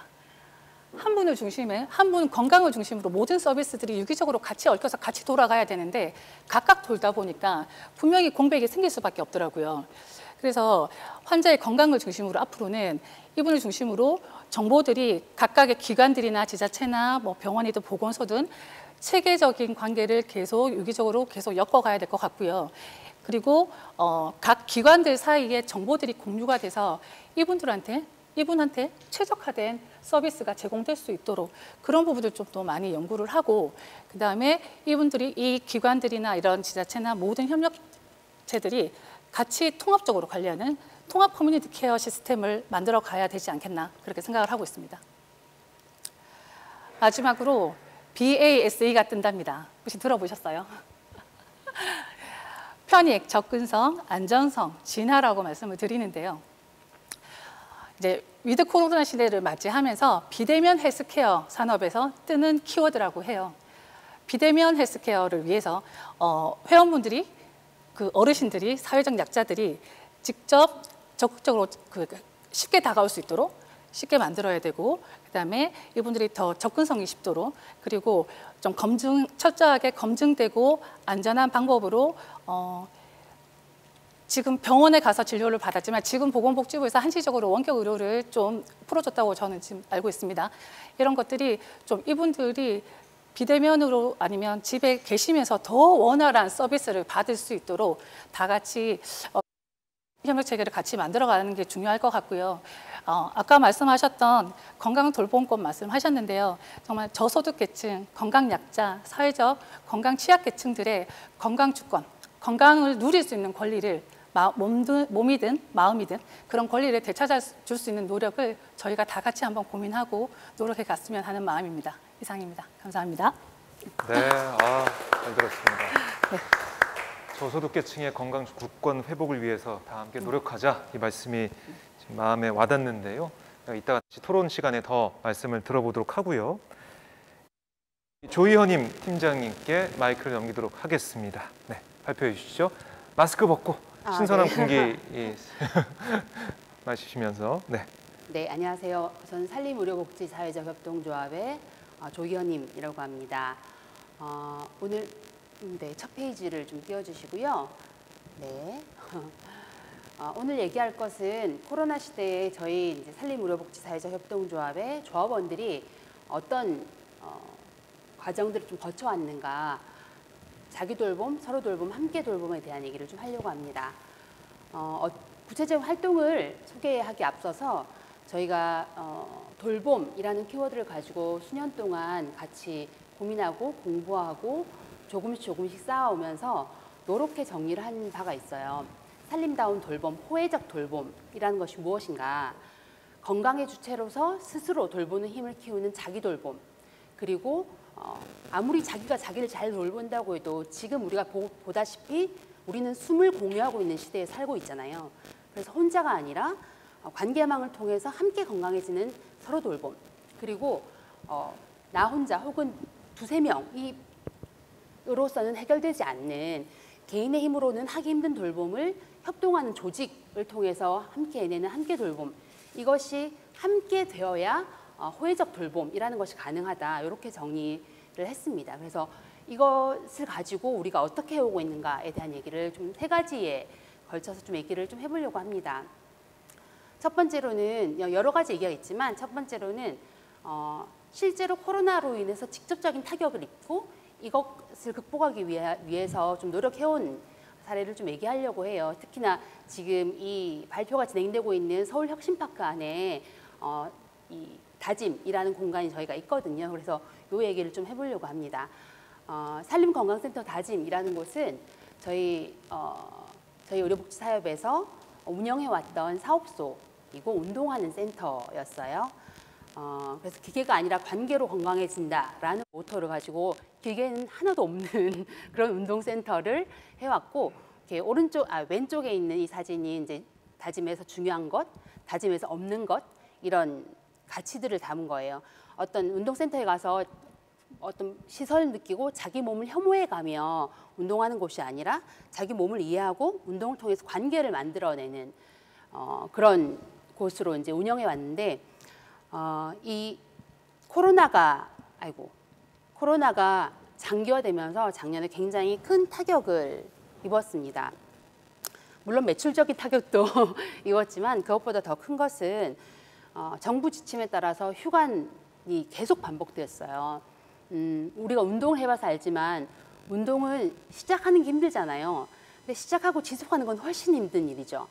한 분을 중심에, 한 분 건강을 중심으로 모든 서비스들이 유기적으로 같이 얽혀서 같이 돌아가야 되는데 각각 돌다 보니까 분명히 공백이 생길 수밖에 없더라고요. 그래서 환자의 건강을 중심으로 앞으로는 이분을 중심으로 정보들이 각각의 기관들이나 지자체나 뭐 병원이든 보건소든 체계적인 관계를 계속 유기적으로 계속 엮어가야 될 것 같고요. 그리고 어, 각 기관들 사이에 정보들이 공유가 돼서 이분들한테, 이분한테 최적화된 서비스가 제공될 수 있도록 그런 부분들 좀 더 많이 연구를 하고 그 다음에 이분들이 이 기관들이나 이런 지자체나 모든 협력체들이 같이 통합적으로 관리하는 통합 커뮤니티 케어 시스템을 만들어 가야 되지 않겠나 그렇게 생각을 하고 있습니다. 마지막으로 비 에이 에스 이가 뜬답니다. 혹시 들어보셨어요? 편익, 접근성, 안전성, 진화라고 말씀을 드리는데요. 이제 위드 코로나 시대를 맞이하면서 비대면 헬스케어 산업에서 뜨는 키워드라고 해요. 비대면 헬스케어를 위해서 어, 회원분들이, 그 어르신들이, 사회적 약자들이 직접 적극적으로 그 쉽게 다가올 수 있도록 쉽게 만들어야 되고 그다음에 이분들이 더 접근성이 쉽도록 그리고 좀 검증, 철저하게 검증되고 안전한 방법으로 어, 지금 병원에 가서 진료를 받았지만 지금 보건복지부에서 한시적으로 원격 의료를 좀 풀어줬다고 저는 지금 알고 있습니다. 이런 것들이 좀 이분들이 비대면으로 아니면 집에 계시면서 더 원활한 서비스를 받을 수 있도록 다 같이 어, 협력체계를 같이 만들어가는 게 중요할 것 같고요. 어, 아까 말씀하셨던 건강돌봄법 말씀하셨는데요. 정말 저소득계층, 건강약자, 사회적 건강취약계층들의 건강주권, 건강을 누릴 수 있는 권리를 마, 몸든, 몸이든 마음이든 그런 권리를 되찾아줄 수 있는 노력을 저희가 다 같이 한번 고민하고 노력해 갔으면 하는 마음입니다. 이상입니다. 감사합니다. 네, 아, 잘 들었습니다. 네. 저소득계층의 건강 주권 회복을 위해서 다 함께 노력하자 이 말씀이 지금 마음에 와닿는데요. 이따가 다시 토론 시간에 더 말씀을 들어보도록 하고요. 조희현임 팀장님께 마이크를 넘기도록 하겠습니다. 네, 발표해 주시죠. 마스크 벗고 신선한 아, 네. 공기 마시면서. 네. 네, 안녕하세요. 저는 산림 의료복지사회적협동조합의 조희현임이라고 합니다. 어, 오늘 네, 첫 페이지를 좀 띄워주시고요. 네. 어, 오늘 얘기할 것은 코로나 시대에 저희 이제 산림의료복지사회적협동조합의 조합원들이 어떤 어, 과정들을 좀 거쳐왔는가, 자기 돌봄, 서로 돌봄, 함께 돌봄에 대한 얘기를 좀 하려고 합니다. 어, 구체적인 활동을 소개하기 앞서서 저희가 어, 돌봄이라는 키워드를 가지고 수년 동안 같이 고민하고 공부하고 조금씩 조금씩 쌓아오면서 이렇게 정리를 한 바가 있어요. 살림다운 돌봄, 호혜적 돌봄이라는 것이 무엇인가? 건강의 주체로서 스스로 돌보는 힘을 키우는 자기 돌봄, 그리고 어, 아무리 자기가 자기를 잘 돌본다고 해도 지금 우리가 보, 보다시피 우리는 숨을 공유하고 있는 시대에 살고 있잖아요. 그래서 혼자가 아니라 관계망을 통해서 함께 건강해지는 서로 돌봄, 그리고 어, 나 혼자 혹은 두세 명으로서는 해결되지 않는 개인의 힘으로는 하기 힘든 돌봄을 협동하는 조직을 통해서 함께 해내는 함께 돌봄, 이것이 함께 되어야 호혜적 돌봄이라는 것이 가능하다, 이렇게 정리를 했습니다. 그래서 이것을 가지고 우리가 어떻게 해오고 있는가에 대한 얘기를 좀 세 가지에 걸쳐서 좀 얘기를 좀 해보려고 합니다. 첫 번째로는 여러 가지 얘기가 있지만 첫 번째로는 어, 실제로 코로나로 인해서 직접적인 타격을 입고 이것을 극복하기 위해서 좀 노력해온 사례를 좀 얘기하려고 해요. 특히나 지금 이 발표가 진행되고 있는 서울혁신파크 안에 어, 이 다짐이라는 공간이 저희가 있거든요. 그래서 이 얘기를 좀 해보려고 합니다. 어, 산림건강센터 다짐이라는 곳은 저희, 어, 저희 의료복지사협에서 운영해왔던 사업소이고 운동하는 센터였어요. 어, 그래서 기계가 아니라 관계로 건강해진다라는 모토를 가지고 기계는 하나도 없는 그런 운동센터를 해왔고, 이렇게 오른쪽, 아, 왼쪽에 있는 이 사진이 이제 다짐에서 중요한 것, 다짐에서 없는 것, 이런 가치들을 담은 거예요. 어떤 운동센터에 가서 어떤 시설을 느끼고 자기 몸을 혐오해가며 운동하는 곳이 아니라 자기 몸을 이해하고 운동을 통해서 관계를 만들어내는 어, 그런 곳으로 이제 운영해 왔는데, 어, 이 코로나가 아이고 코로나가 장기화되면서 작년에 굉장히 큰 타격을 입었습니다. 물론 매출적인 타격도 입었지만 그것보다 더 큰 것은 어, 정부 지침에 따라서 휴관이 계속 반복되었어요. 음, 우리가 운동을 해봐서 알지만 운동을 시작하는 게 힘들잖아요. 근데 시작하고 지속하는 건 훨씬 힘든 일이죠.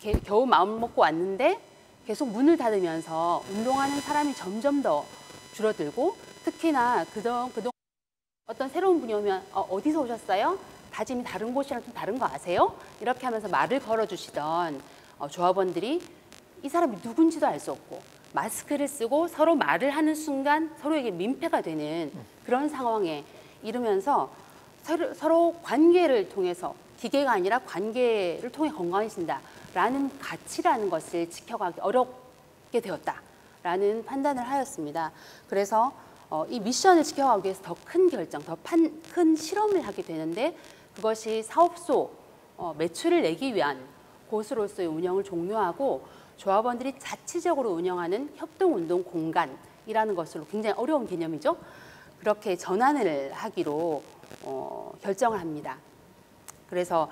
게, 겨우 마음 먹고 왔는데 계속 문을 닫으면서 운동하는 사람이 점점 더 줄어들고, 특히나 그동, 그동 어떤 새로운 분이 오면 어, 어디서 오셨어요? 다짐이 다른 곳이랑 좀 다른 거 아세요? 이렇게 하면서 말을 걸어주시던 어, 조합원들이 이 사람이 누군지도 알 수 없고 마스크를 쓰고 서로 말을 하는 순간 서로에게 민폐가 되는 그런 상황에 이르면서 서로, 서로 관계를 통해서, 기계가 아니라 관계를 통해 건강해진다라는 가치라는 것을 지켜가기 어렵게 되었다라는 판단을 하였습니다. 그래서 어, 이 미션을 지켜가기 위해서 더 큰 결정, 더 큰 실험을 하게 되는데, 그것이 사업소 어, 매출을 내기 위한 곳으로서의 운영을 종료하고 조합원들이 자치적으로 운영하는 협동운동 공간이라는 것으로, 굉장히 어려운 개념이죠. 그렇게 전환을 하기로 어, 결정을 합니다. 그래서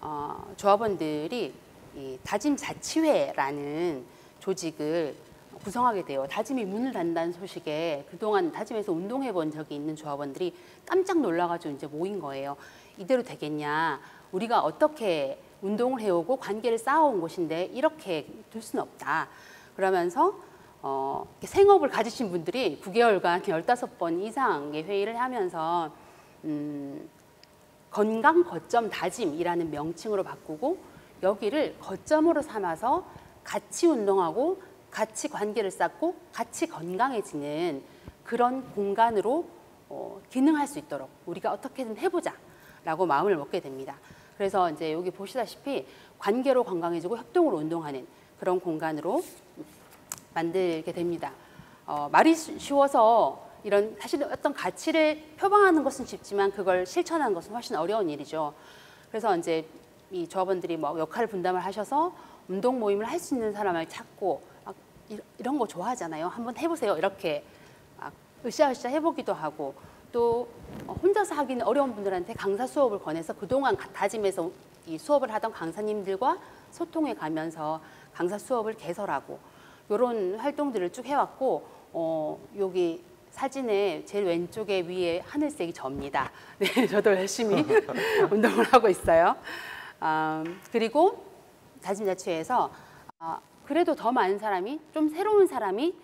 어, 조합원들이 이 다짐자치회라는 조직을 구성하게 돼요. 다짐이 문을 닫는다는 소식에 그동안 다짐에서 운동해본 적이 있는 조합원들이 깜짝 놀라가지고 이제 모인 거예요. 이대로 되겠냐, 우리가 어떻게 운동을 해오고 관계를 쌓아온 곳인데 이렇게 둘 수는 없다. 그러면서 어, 생업을 가지신 분들이 구 개월간 열다섯 번 이상의 회의를 하면서 음, 건강 거점 다짐이라는 명칭으로 바꾸고, 여기를 거점으로 삼아서 같이 운동하고 같이 관계를 쌓고 같이 건강해지는 그런 공간으로 어, 기능할 수 있도록 우리가 어떻게든 해보자 라고 마음을 먹게 됩니다. 그래서 이제 여기 보시다시피 관계로 건강해지고 협동으로 운동하는 그런 공간으로 만들게 됩니다. 어, 말이 쉬워서 이런, 사실 어떤 가치를 표방하는 것은 쉽지만 그걸 실천하는 것은 훨씬 어려운 일이죠. 그래서 이제 이 조합원들이 뭐 역할 분담을 하셔서 운동 모임을 할 수 있는 사람을 찾고, 막 이런 거 좋아하잖아요. 한번 해보세요. 이렇게 막 으쌰으쌰 해보기도 하고, 또 혼자서 하기는 어려운 분들한테 강사 수업을 권해서 그동안 다짐해서 이 수업을 하던 강사님들과 소통해 가면서 강사 수업을 개설하고, 이런 활동들을 쭉 해왔고, 어, 여기 사진의 제일 왼쪽에 위에 하늘색이 접니다. 네, 저도 열심히 운동을 하고 있어요. 어, 그리고 다짐자취에서 어, 그래도 더 많은 사람이, 좀 새로운 사람이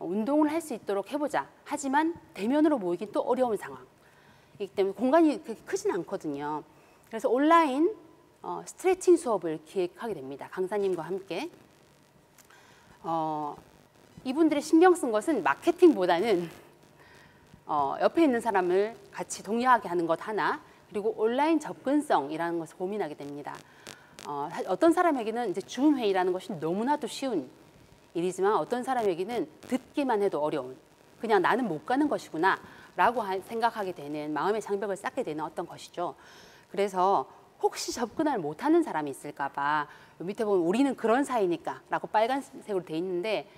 운동을 할 수 있도록 해보자. 하지만 대면으로 모이긴 또 어려운 상황이기 때문에 공간이 그렇게 크진 않거든요. 그래서 온라인 어, 스트레칭 수업을 기획하게 됩니다. 강사님과 함께. 어, 이분들이 신경 쓴 것은 마케팅보다는 어, 옆에 있는 사람을 같이 동요하게 하는 것 하나, 그리고 온라인 접근성이라는 것을 고민하게 됩니다. 어, 어떤 사람에게는 이제 줌 회의라는 것이 너무나도 쉬운 일이지만 어떤 사람에게는 듣기만 해도 어려운, 그냥 나는 못 가는 것이구나 라고 생각하게 되는, 마음의 장벽을 쌓게 되는 어떤 것이죠. 그래서 혹시 접근을 못하는 사람이 있을까 봐 밑에 보면 우리는 그런 사이니까 라고 빨간색으로 돼 있는데,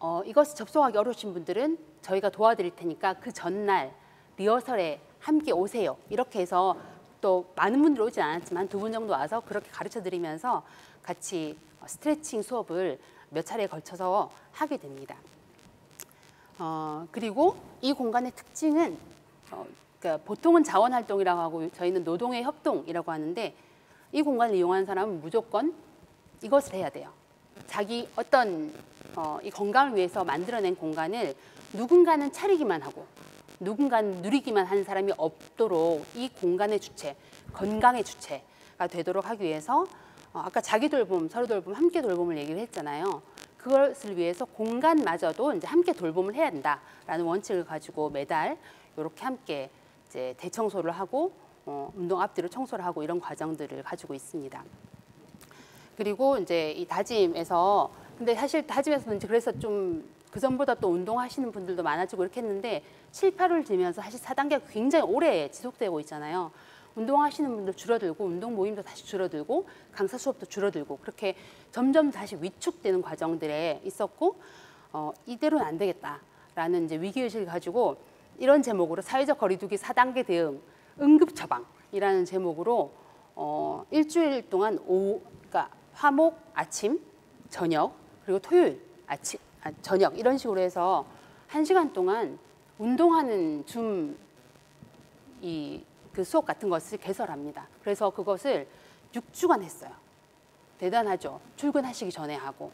어, 이것을 접속하기 어려우신 분들은 저희가 도와드릴 테니까 그 전날 리허설에 함께 오세요. 이렇게 해서 또 많은 분들 오진 않았지만 두 분 정도 와서 그렇게 가르쳐드리면서 같이 스트레칭 수업을 몇 차례에 걸쳐서 하게 됩니다. 어, 그리고 이 공간의 특징은 어, 그러니까 보통은 자원활동이라고 하고 저희는 노동의 협동이라고 하는데, 이 공간을 이용하는 사람은 무조건 이것을 해야 돼요. 자기 어떤 어, 이 건강을 위해서 만들어낸 공간을 누군가는 차리기만 하고 누군가는 누리기만 하는 사람이 없도록 이 공간의 주체, 건강의 주체가 되도록 하기 위해서 어, 아까 자기 돌봄, 서로 돌봄, 함께 돌봄을 얘기를 했잖아요. 그것을 위해서 공간마저도 이제 함께 돌봄을 해야 된다라는 원칙을 가지고 매달 이렇게 함께 이제 대청소를 하고 어, 운동 앞뒤로 청소를 하고 이런 과정들을 가지고 있습니다. 그리고 이제 이 다짐에서, 근데 사실 다짐에서는 그래서 좀 그전보다 또 운동하시는 분들도 많아지고 이렇게 했는데 칠, 팔월 지면서 사실 사 단계가 굉장히 오래 지속되고 있잖아요. 운동하시는 분들 줄어들고 운동 모임도 다시 줄어들고 강사 수업도 줄어들고 그렇게 점점 다시 위축되는 과정들에 있었고, 어, 이대로는 안 되겠다라는 이제 위기의식을 가지고 이런 제목으로 사회적 거리두기 사 단계 대응 응급 처방이라는 제목으로 어, 일주일 동안 오후, 그러니까 화목, 아침, 저녁, 그리고 토요일, 아침, 아, 저녁 이런 식으로 해서 한 시간 동안 운동하는 줌 이 그 수업 같은 것을 개설합니다. 그래서 그것을 육 주간 했어요. 대단하죠. 출근하시기 전에 하고,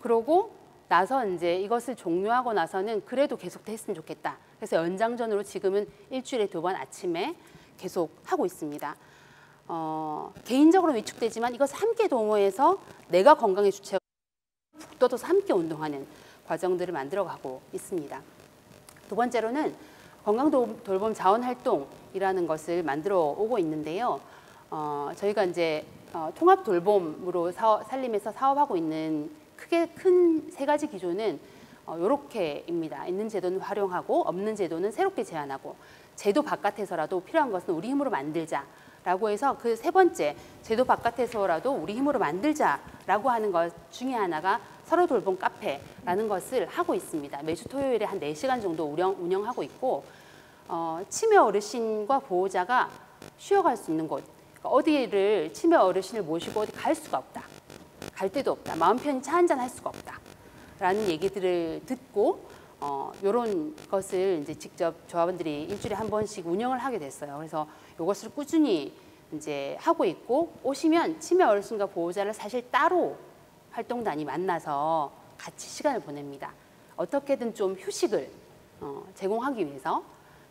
그러고 나서 이제 이것을 종료하고 나서는 그래도 계속 했으면 좋겠다. 그래서 연장전으로 지금은 일주일에 두 번 아침에 계속 하고 있습니다. 어, 개인적으로 위축되지만 이것을 함께 동호해서 내가 건강의 주체가 푹 떠서 함께 운동하는 과정들을 만들어가고 있습니다. 두 번째로는 건강돌봄 자원활동이라는 것을 만들어 오고 있는데요. 어, 저희가 이제 어, 통합돌봄으로 사업, 산림에서 사업하고 있는 크게 큰 세 가지 기조는 어, 요렇게입니다. 있는 제도는 활용하고 없는 제도는 새롭게 제안하고 제도 바깥에서라도 필요한 것은 우리 힘으로 만들자. 라고 해서 그 세 번째 제도 바깥에서라도 우리 힘으로 만들자라고 하는 것 중에 하나가 서로 돌봄 카페라는 것을 하고 있습니다. 매주 토요일에 한 네 시간 정도 운영하고 있고, 어, 치매 어르신과 보호자가 쉬어갈 수 있는 곳, 그러니까 어디를 치매 어르신을 모시고 어디 갈 수가 없다, 갈 데도 없다, 마음 편히 차 한잔 할 수가 없다 라는 얘기들을 듣고 어, 요런 것을 이제 직접 조합원들이 일주일에 한 번씩 운영을 하게 됐어요. 그래서 요것을 꾸준히 이제 하고 있고, 오시면 치매 어르신과 보호자를 사실 따로 활동단이 만나서 같이 시간을 보냅니다. 어떻게든 좀 휴식을 어, 제공하기 위해서.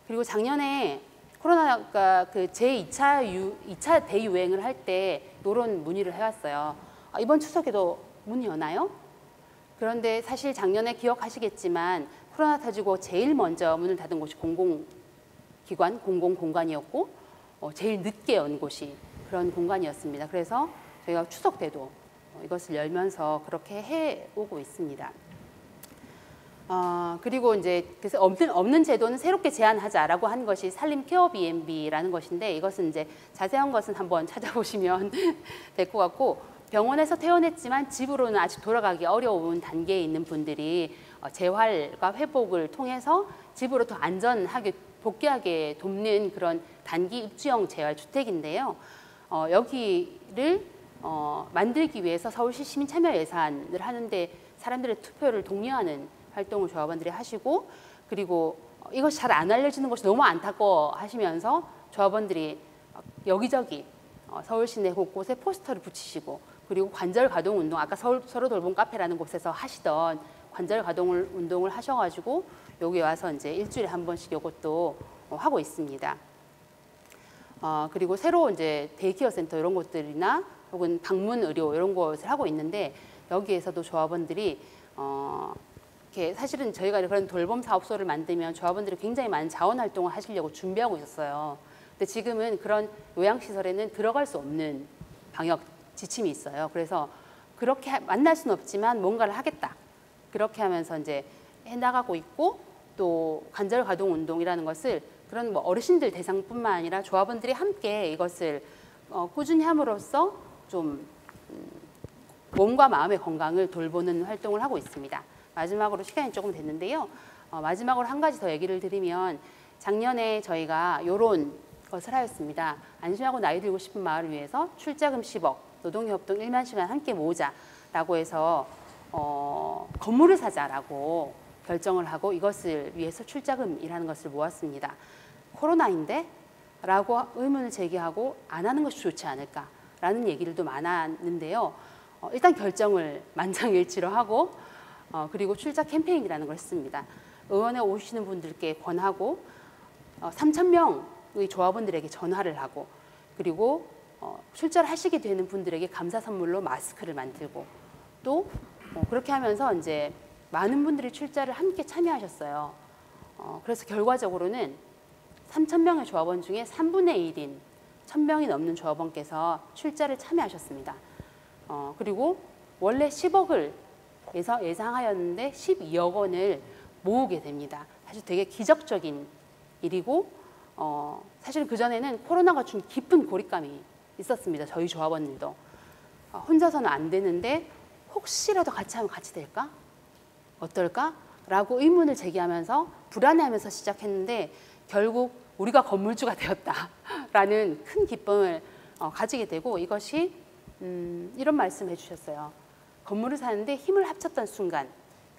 그리고 작년에 코로나가 그 제이 차 유, 이 차 대유행을 할 때 요런 문의를 해왔어요. 아, 이번 추석에도 문이 여나요? 그런데 사실 작년에 기억하시겠지만 코로나 터지고 제일 먼저 문을 닫은 곳이 공공기관, 공공공간이었고 어, 제일 늦게 연 곳이 그런 공간이었습니다. 그래서 저희가 추석 때도 이것을 열면서 그렇게 해오고 있습니다. 어, 그리고 이제 그래서 없는, 없는 제도는 새롭게 제안하자라고 한 것이 산림 케어 비앤비라는 것인데, 이것은 이제 자세한 것은 한번 찾아보시면 될 것 같고, 병원에서 퇴원했지만 집으로는 아직 돌아가기 어려운 단계에 있는 분들이 재활과 회복을 통해서 집으로 더 안전하게 복귀하게 돕는 그런 단기 입주형 재활주택인데요. 어, 여기를 어, 만들기 위해서 서울시 시민참여 예산을 하는데 사람들의 투표를 독려하는 활동을 조합원들이 하시고, 그리고 이것이 잘 안 알려지는 것이 너무 안타까워 하시면서 조합원들이 여기저기 서울 시내 곳곳에 포스터를 붙이시고, 그리고 관절 가동 운동, 아까 서울, 서로 돌봄 카페라는 곳에서 하시던 관절 가동 운동을 하셔가지고 여기 와서 이제 일주일에 한 번씩 이것도 하고 있습니다. 어, 그리고 새로 이제 데이케어 센터 이런 것들이나 혹은 방문 의료 이런 것을 하고 있는데, 여기에서도 조합원들이 어, 이렇게 사실은 저희가 그런 돌봄 사업소를 만들면 조합원들이 굉장히 많은 자원 활동을 하시려고 준비하고 있었어요. 근데 지금은 그런 요양시설에는 들어갈 수 없는 방역 지침이 있어요. 그래서 그렇게 만날 수는 없지만 뭔가를 하겠다. 그렇게 하면서 이제 해나가고 있고, 또 관절 가동 운동이라는 것을 그런 뭐 어르신들 대상뿐만 아니라 조합원들이 함께 이것을 어, 꾸준히 함으로써 좀 몸과 마음의 건강을 돌보는 활동을 하고 있습니다. 마지막으로 시간이 조금 됐는데요. 어, 마지막으로 한 가지 더 얘기를 드리면, 작년에 저희가 이런 것을 하였습니다. 안심하고 나이 들고 싶은 마을을 위해서 출자금 십억, 노동협동 일만 시간 함께 모으자라고 해서 어, 건물을 사자라고 결정을 하고, 이것을 위해서 출자금이라는 것을 모았습니다. 코로나인데? 라고 의문을 제기하고 안 하는 것이 좋지 않을까라는 얘기를 또 많았는데요. 어, 일단 결정을 만장일치로 하고, 어, 그리고 출자 캠페인이라는 걸 했습니다. 의원에 오시는 분들께 권하고, 어, 삼천 명의 조합원들에게 전화를 하고, 그리고 어, 출자를 하시게 되는 분들에게 감사 선물로 마스크를 만들고, 또 어, 그렇게 하면서 이제 많은 분들이 출자를 함께 참여하셨어요. 어, 그래서 결과적으로는 삼천 명의 조합원 중에 삼분의 일인 천 명이 넘는 조합원께서 출자를 참여하셨습니다. 어, 그리고 원래 십억을 예상하였는데 십이억 원을 모으게 됩니다. 사실 되게 기적적인 일이고, 어, 사실 그전에는 코로나가 준 깊은 고립감이 있었습니다. 저희 조합원들도. 어, 혼자서는 안 되는데 혹시라도 같이 하면 같이 될까? 어떨까? 라고 의문을 제기하면서 불안해하면서 시작했는데, 결국 우리가 건물주가 되었다라는 큰 기쁨을 어, 가지게 되고, 이것이 음, 이런 말씀해 주셨어요. 건물을 사는데 힘을 합쳤던 순간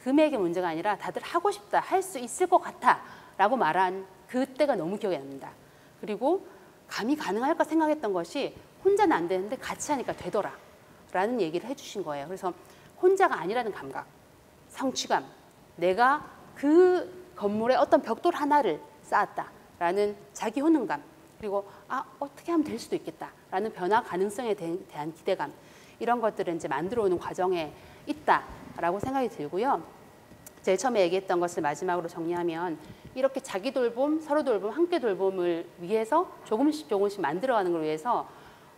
금액의 문제가 아니라 다들 하고 싶다, 할 수 있을 것 같아 라고 말한 그때가 너무 기억에 납니다. 그리고 감히 가능할까 생각했던 것이 혼자는 안 되는데 같이 하니까 되더라 라는 얘기를 해주신 거예요. 그래서 혼자가 아니라는 감각, 성취감, 내가 그 건물에 어떤 벽돌 하나를 쌓았다라는 자기 효능감, 그리고 아, 어떻게 하면 될 수도 있겠다라는 변화 가능성에 대한 기대감, 이런 것들을 이제 만들어 오는 과정에 있다라고 생각이 들고요. 제일 처음에 얘기했던 것을 마지막으로 정리하면, 이렇게 자기 돌봄, 서로 돌봄, 함께 돌봄을 위해서 조금씩 조금씩 만들어가는 걸 위해서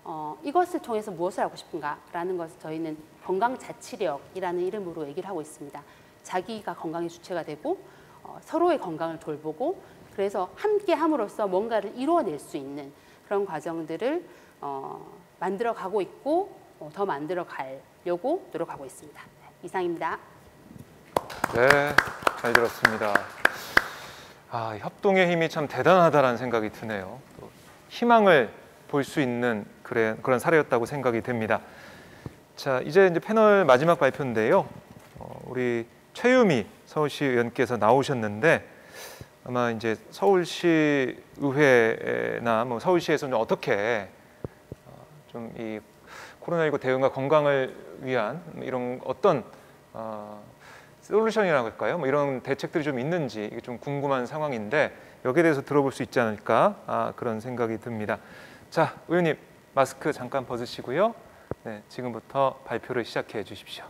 어, 이것을 통해서 무엇을 하고 싶은가라는 것을 저희는 건강자치력이라는 이름으로 얘기를 하고 있습니다. 자기가 건강의 주체가 되고 어, 서로의 건강을 돌보고, 그래서 함께 함으로써 뭔가를 이루어낼 수 있는 그런 과정들을 어, 만들어가고 있고, 어, 더 만들어가려고 노력하고 있습니다. 이상입니다. 네, 잘 들었습니다. 아, 협동의 힘이 참 대단하다라는 생각이 드네요. 또 희망을 볼 수 있는 그래, 그런 사례였다고 생각이 됩니다. 자, 이제, 이제 패널 마지막 발표인데요. 어, 우리 최유미 서울시 의원께서 나오셨는데, 아마 이제 서울시 의회나 뭐 서울시에서는 어떻게 좀 이 코로나십구 대응과 건강을 위한 이런 어떤 어, 솔루션이라고 할까요? 뭐 이런 대책들이 좀 있는지 이게 좀 궁금한 상황인데, 여기에 대해서 들어볼 수 있지 않을까, 아, 그런 생각이 듭니다. 자, 의원님 마스크 잠깐 벗으시고요. 네, 지금부터 발표를 시작해 주십시오.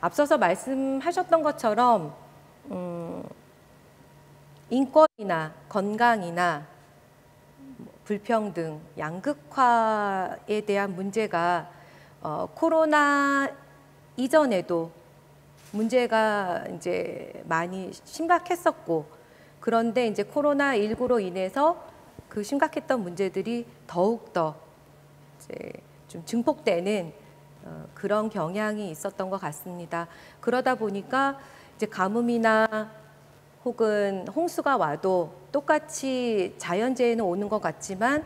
앞서서 말씀하셨던 것처럼 음, 인권이나 건강이나 불평등, 양극화에 대한 문제가 어, 코로나 이전에도 문제가 이제 많이 심각했었고, 그런데 이제 코로나 십구로 인해서 그 심각했던 문제들이 더욱더 이제 좀 증폭되는 어, 그런 경향이 있었던 것 같습니다. 그러다 보니까 이제 가뭄이나 혹은 홍수가 와도 똑같이 자연재해는 오는 것 같지만,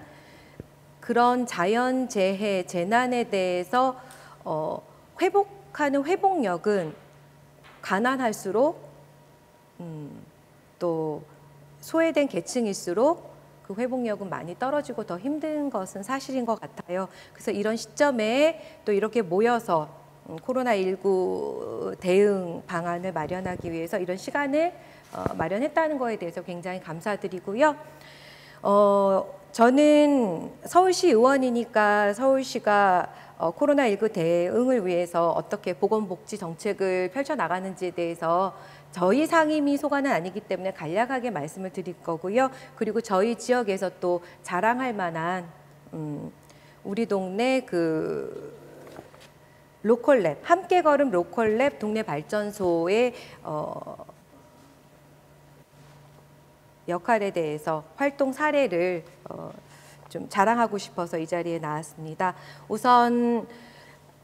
그런 자연재해, 재난에 대해서 어, 회복하는 회복력은 가난할수록 음, 또 소외된 계층일수록 그 회복력은 많이 떨어지고 더 힘든 것은 사실인 것 같아요. 그래서 이런 시점에 또 이렇게 모여서 코로나 일구 대응 방안을 마련하기 위해서 이런 시간을 마련했다는 거에 대해서 굉장히 감사드리고요. 어, 저는 서울시 의원이니까 서울시가 어, 코로나 일구 대응을 위해서 어떻게 보건복지 정책을 펼쳐나가는지에 대해서 저희 상임위 소관은 아니기 때문에 간략하게 말씀을 드릴 거고요. 그리고 저희 지역에서 또 자랑할 만한 음, 우리 동네 그 로컬랩, 함께 걸음 로컬랩 동네 발전소의 어, 역할에 대해서 활동 사례를 어, 좀 자랑하고 싶어서 이 자리에 나왔습니다. 우선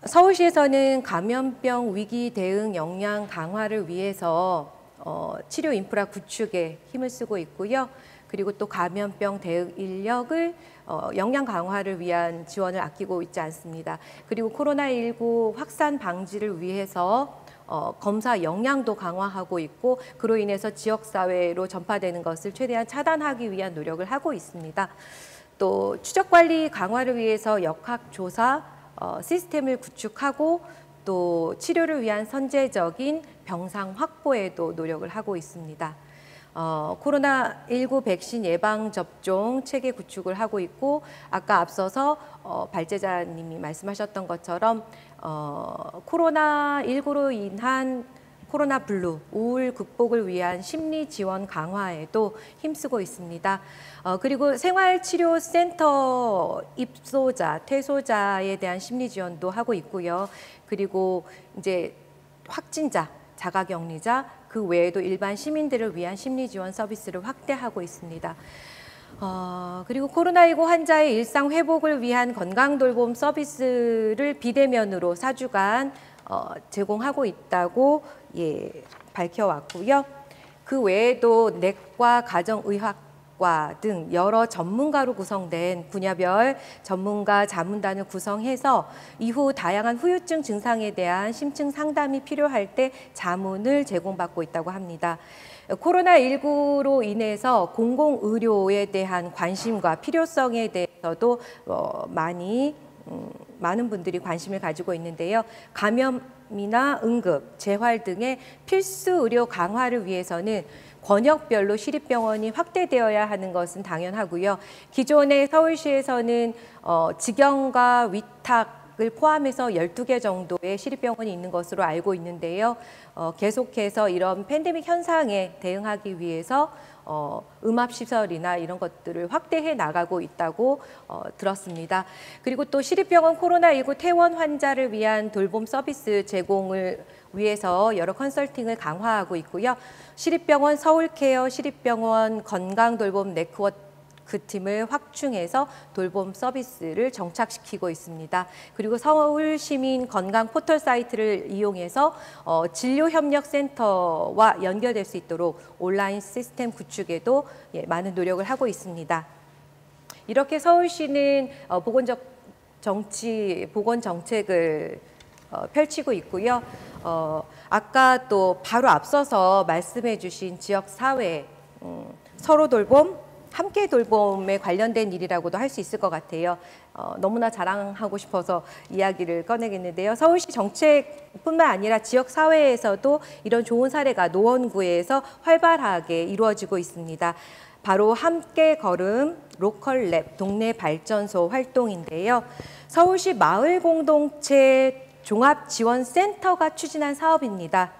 서울시에서는 감염병 위기 대응 역량 강화를 위해서 어, 치료 인프라 구축에 힘을 쓰고 있고요. 그리고 또 감염병 대응 인력을 어, 역량 강화를 위한 지원을 아끼고 있지 않습니다. 그리고 코로나 일구 확산 방지를 위해서 어, 검사 역량도 강화하고 있고 그로 인해서 지역사회로 전파되는 것을 최대한 차단하기 위한 노력을 하고 있습니다. 또 추적관리 강화를 위해서 역학조사 어, 시스템을 구축하고 또 치료를 위한 선제적인 병상 확보에도 노력을 하고 있습니다. 어, 코로나 일구 백신 예방접종 체계 구축을 하고 있고 아까 앞서서 어, 발제자님이 말씀하셨던 것처럼 어, 코로나 일구로 인한 코로나 블루, 우울 극복을 위한 심리 지원 강화에도 힘쓰고 있습니다. 어, 그리고 생활치료센터 입소자, 퇴소자에 대한 심리 지원도 하고 있고요. 그리고 이제 확진자, 자가격리자, 그 외에도 일반 시민들을 위한 심리 지원 서비스를 확대하고 있습니다. 어, 그리고 코로나 일구 환자의 일상 회복을 위한 건강 돌봄 서비스를 비대면으로 사 주간 어, 제공하고 있다고 예, 밝혀왔고요. 그 외에도 내과, 가정의학과 등 여러 전문가로 구성된 분야별 전문가 자문단을 구성해서 이후 다양한 후유증 증상에 대한 심층 상담이 필요할 때 자문을 제공받고 있다고 합니다. 코로나 일구로 인해서 공공의료에 대한 관심과 필요성에 대해서도 어, 많이 음, 많은 분들이 관심을 가지고 있는데요. 감염이나 응급, 재활 등의 필수 의료 강화를 위해서는 권역별로 시립병원이 확대되어야 하는 것은 당연하고요. 기존의 서울시에서는 어, 직영과 위탁을 포함해서 열두 개 정도의 시립병원이 있는 것으로 알고 있는데요. 어, 계속해서 이런 팬데믹 현상에 대응하기 위해서 어, 음압시설이나 이런 것들을 확대해 나가고 있다고 어, 들었습니다. 그리고 또 시립병원 코로나 일구 퇴원 환자를 위한 돌봄 서비스 제공을 위해서 여러 컨설팅을 강화하고 있고요. 시립병원 서울케어, 시립병원 건강돌봄 네트워크 그 팀을 확충해서 돌봄 서비스를 정착시키고 있습니다. 그리고 서울시민 건강 포털 사이트를 이용해서 어, 진료협력센터와 연결될 수 있도록 온라인 시스템 구축에도 예, 많은 노력을 하고 있습니다. 이렇게 서울시는 어, 보건적 정치, 보건 정책을 어, 펼치고 있고요. 어, 아까 또 바로 앞서서 말씀해 주신 지역사회, 음, 서로 돌봄, 함께 돌봄에 관련된 일이라고도 할 수 있을 것 같아요. 어, 너무나 자랑하고 싶어서 이야기를 꺼내겠는데요. 서울시 정책뿐만 아니라 지역사회에서도 이런 좋은 사례가 노원구에서 활발하게 이루어지고 있습니다. 바로 함께 걸음 로컬랩 동네 발전소 활동인데요. 서울시 마을공동체 종합지원센터가 추진한 사업입니다.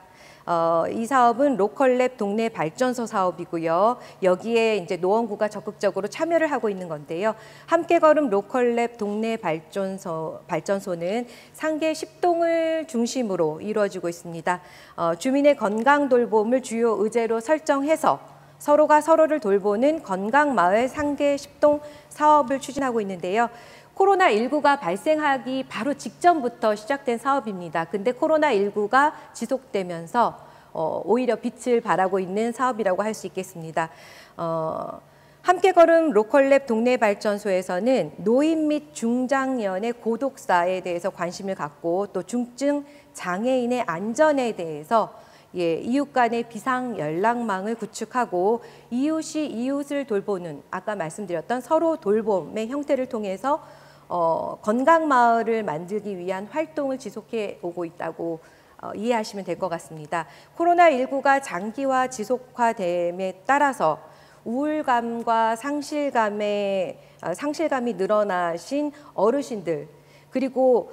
어, 이 사업은 로컬랩 동네 발전소 사업이고요. 여기에 이제 노원구가 적극적으로 참여를 하고 있는 건데요. 함께 걸음 로컬랩 동네 발전소, 발전소는 상계 십 동을 중심으로 이루어지고 있습니다. 어, 주민의 건강 돌봄을 주요 의제로 설정해서 서로가 서로를 돌보는 건강마을 상계 십 동 사업을 추진하고 있는데요. 코로나 일구가 발생하기 바로 직전부터 시작된 사업입니다. 근데 코로나 일구가 지속되면서 어, 오히려 빛을 발하고 있는 사업이라고 할 수 있겠습니다. 어, 함께 걸음 로컬랩 동네 발전소에서는 노인 및 중장년의 고독사에 대해서 관심을 갖고 또 중증 장애인의 안전에 대해서 예, 이웃 간의 비상 연락망을 구축하고 이웃이 이웃을 돌보는 아까 말씀드렸던 서로 돌봄의 형태를 통해서 어, 건강 마을을 만들기 위한 활동을 지속해 오고 있다고 어, 이해하시면 될 것 같습니다. 코로나 일구가 장기화 지속화됨에 따라서 우울감과 상실감에 상실감이 늘어나신 어르신들 그리고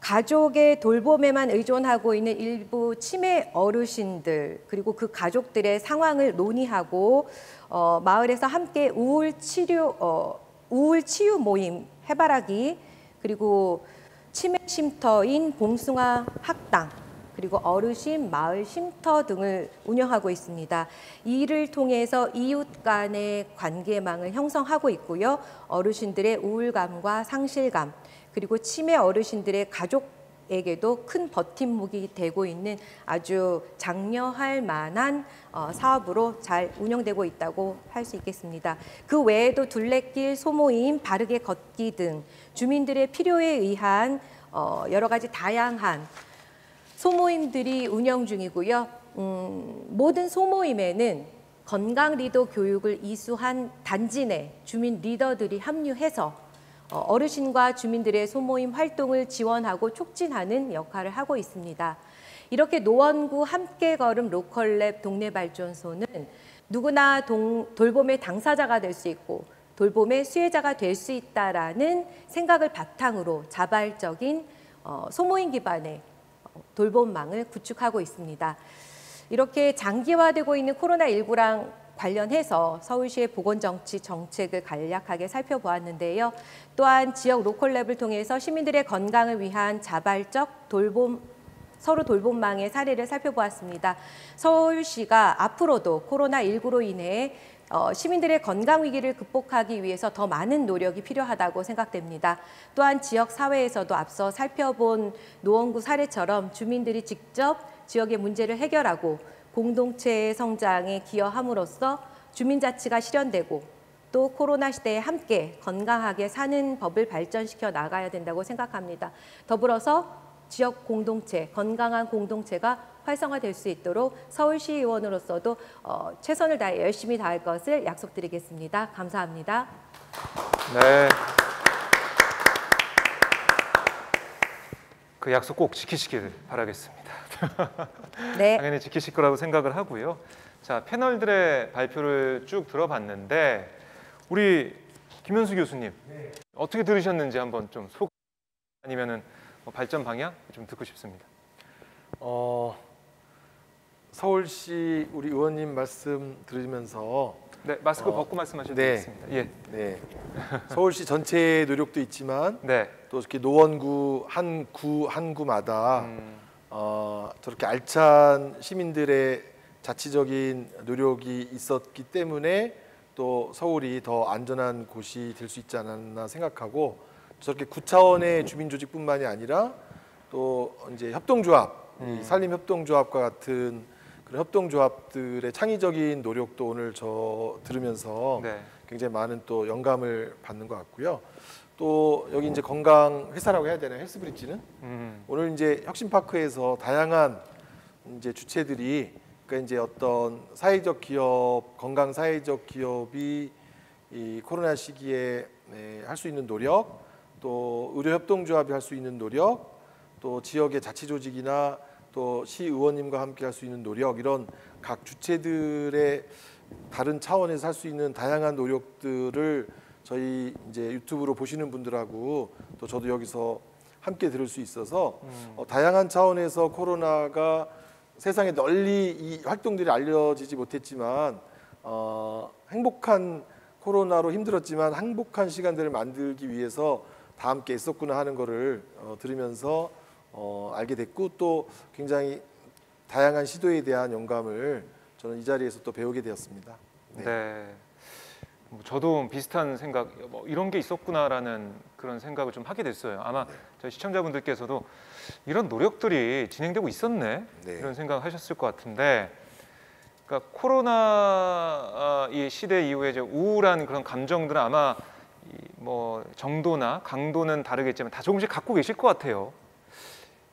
가족의 돌봄에만 의존하고 있는 일부 치매 어르신들 그리고 그 가족들의 상황을 논의하고 어, 마을에서 함께 우울 치료 어, 우울 치유 모임 해바라기 그리고 치매 쉼터인 봉숭아 학당 그리고 어르신 마을 쉼터 등을 운영하고 있습니다. 이를 통해서 이웃 간의 관계망을 형성하고 있고요. 어르신들의 우울감과 상실감 그리고 치매 어르신들의 가족에게도 큰 버팀목이 되고 있는 아주 장려할 만한 사업으로 잘 운영되고 있다고 할 수 있겠습니다. 그 외에도 둘레길, 소모임, 바르게 걷기 등 주민들의 필요에 의한 여러 가지 다양한 소모임들이 운영 중이고요. 음, 모든 소모임에는 건강 리더 교육을 이수한 단지 내 주민 리더들이 합류해서 어르신과 주민들의 소모임 활동을 지원하고 촉진하는 역할을 하고 있습니다. 이렇게 노원구 함께 걸음 로컬랩 동네 발전소는 누구나 동, 돌봄의 당사자가 될 수 있고 돌봄의 수혜자가 될 수 있다라는 생각을 바탕으로 자발적인 어, 소모임 기반의 돌봄망을 구축하고 있습니다. 이렇게 장기화되고 있는 코로나 일구랑 관련해서 서울시의 보건정치 정책을 간략하게 살펴보았는데요. 또한 지역 로컬랩을 통해서 시민들의 건강을 위한 자발적 돌봄, 서로 돌봄망의 사례를 살펴보았습니다. 서울시가 앞으로도 코로나 일구로 인해 어, 시민들의 건강 위기를 극복하기 위해서 더 많은 노력이 필요하다고 생각됩니다. 또한 지역 사회에서도 앞서 살펴본 노원구 사례처럼 주민들이 직접 지역의 문제를 해결하고 공동체의 성장에 기여함으로써 주민 자치가 실현되고 또 코로나 시대에 함께 건강하게 사는 법을 발전시켜 나가야 된다고 생각합니다. 더불어서 지역 공동체, 건강한 공동체가 활성화될 수 있도록 서울시의원으로서도 어, 최선을 다해 열심히 다할 것을 약속드리겠습니다. 감사합니다. 네. 그 약속 꼭 지키시길 바라겠습니다. 네. 당연히 지키실 거라고 생각을 하고요. 자, 패널들의 발표를 쭉 들어봤는데 우리 김현수 교수님 네. 어떻게 들으셨는지 한번 좀 소감 아니면은 뭐 발전 방향 좀 듣고 싶습니다. 어. 서울시 우리 의원님 말씀 들으면서 네, 마스크 어, 벗고 말씀하셔도 되겠습니다. 네, 예. 네. 서울시 전체의 노력도 있지만 네. 또 이렇게 노원구 한 구 한 구마다 음. 어, 저렇게 알찬 시민들의 자치적인 노력이 있었기 때문에 또 서울이 더 안전한 곳이 될 수 있지 않았나 생각하고 저렇게 구 차원의 주민 조직뿐만이 아니라 또 이제 협동조합, 음. 산림 협동조합과 같은 그런 협동조합들의 창의적인 노력도 오늘 저 들으면서 네. 굉장히 많은 또 영감을 받는 것 같고요. 또 여기 이제 건강 회사라고 해야 되나요? 헬스브릿지는 음. 오늘 이제 혁신파크에서 다양한 이제 주체들이 그러니까 이제 어떤 사회적 기업, 건강 사회적 기업이 이 코로나 시기에 네, 할 수 있는 노력, 또 의료 협동조합이 할 수 있는 노력, 또 지역의 자치 조직이나 또 시 의원님과 함께 할 수 있는 노력 이런 각 주체들의 다른 차원에서 할 수 있는 다양한 노력들을 저희 이제 유튜브로 보시는 분들하고 또 저도 여기서 함께 들을 수 있어서 음. 어, 다양한 차원에서 코로나가 세상에 널리 이 활동들이 알려지지 못했지만 어, 행복한 코로나로 힘들었지만 행복한 시간들을 만들기 위해서 다 함께 있었구나 하는 거를 어, 들으면서 어, 알게 됐고 또 굉장히 다양한 시도에 대한 영감을 저는 이 자리에서 또 배우게 되었습니다. 네, 네. 저도 비슷한 생각, 뭐 이런 게 있었구나라는 그런 생각을 좀 하게 됐어요. 아마 네. 저희 시청자분들께서도 이런 노력들이 진행되고 있었네 네. 이런 생각하셨을 것 같은데, 그러니까 코로나 이 시대 이후에 이제 우울한 그런 감정들은 아마 뭐 정도나 강도는 다르겠지만 다 조금씩 갖고 계실 것 같아요.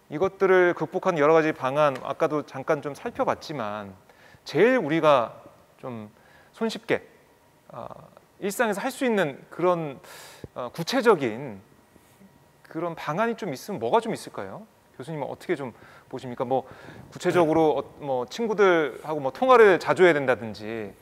이것들을 극복한 여러 가지 방안, 아까도 잠깐 좀 살펴봤지만 제일 우리가 좀 손쉽게 일상에서 할 수 있는 그런 구체적인 그런 방안이 좀 있으면 뭐가 좀 있을까요? 교수님은 어떻게 좀 보십니까? 뭐 구체적으로 뭐 친구들하고 뭐 통화를 자주 해야 된다든지,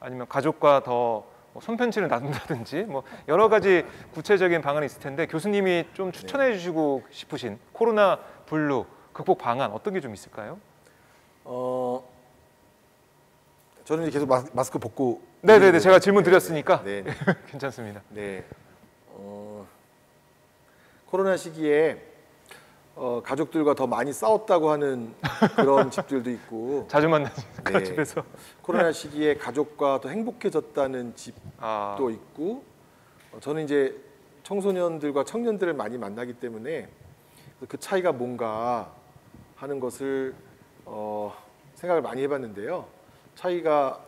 아니면 가족과 더 손편지를 나눈다든지, 뭐 여러 가지 구체적인 방안이 있을 텐데 교수님이 좀 추천해 주시고 싶으신 코로나 블루 극복 방안 어떤 게 좀 있을까요? 어, 저는 이제 계속 마스크 벗고. 네네네, 네. 제가 질문 드렸으니까. 네. 괜찮습니다. 네. 어, 코로나 시기에 어, 가족들과 더 많이 싸웠다고 하는 그런 집들도 있고 자주 만나니까 네. 집에서 코로나 시기에 가족과 더 행복해졌다는 집도 아. 있고, 어, 저는 이제 청소년들과 청년들을 많이 만나기 때문에 그 차이가 뭔가 하는 것을 어, 생각을 많이 해봤는데요. 차이가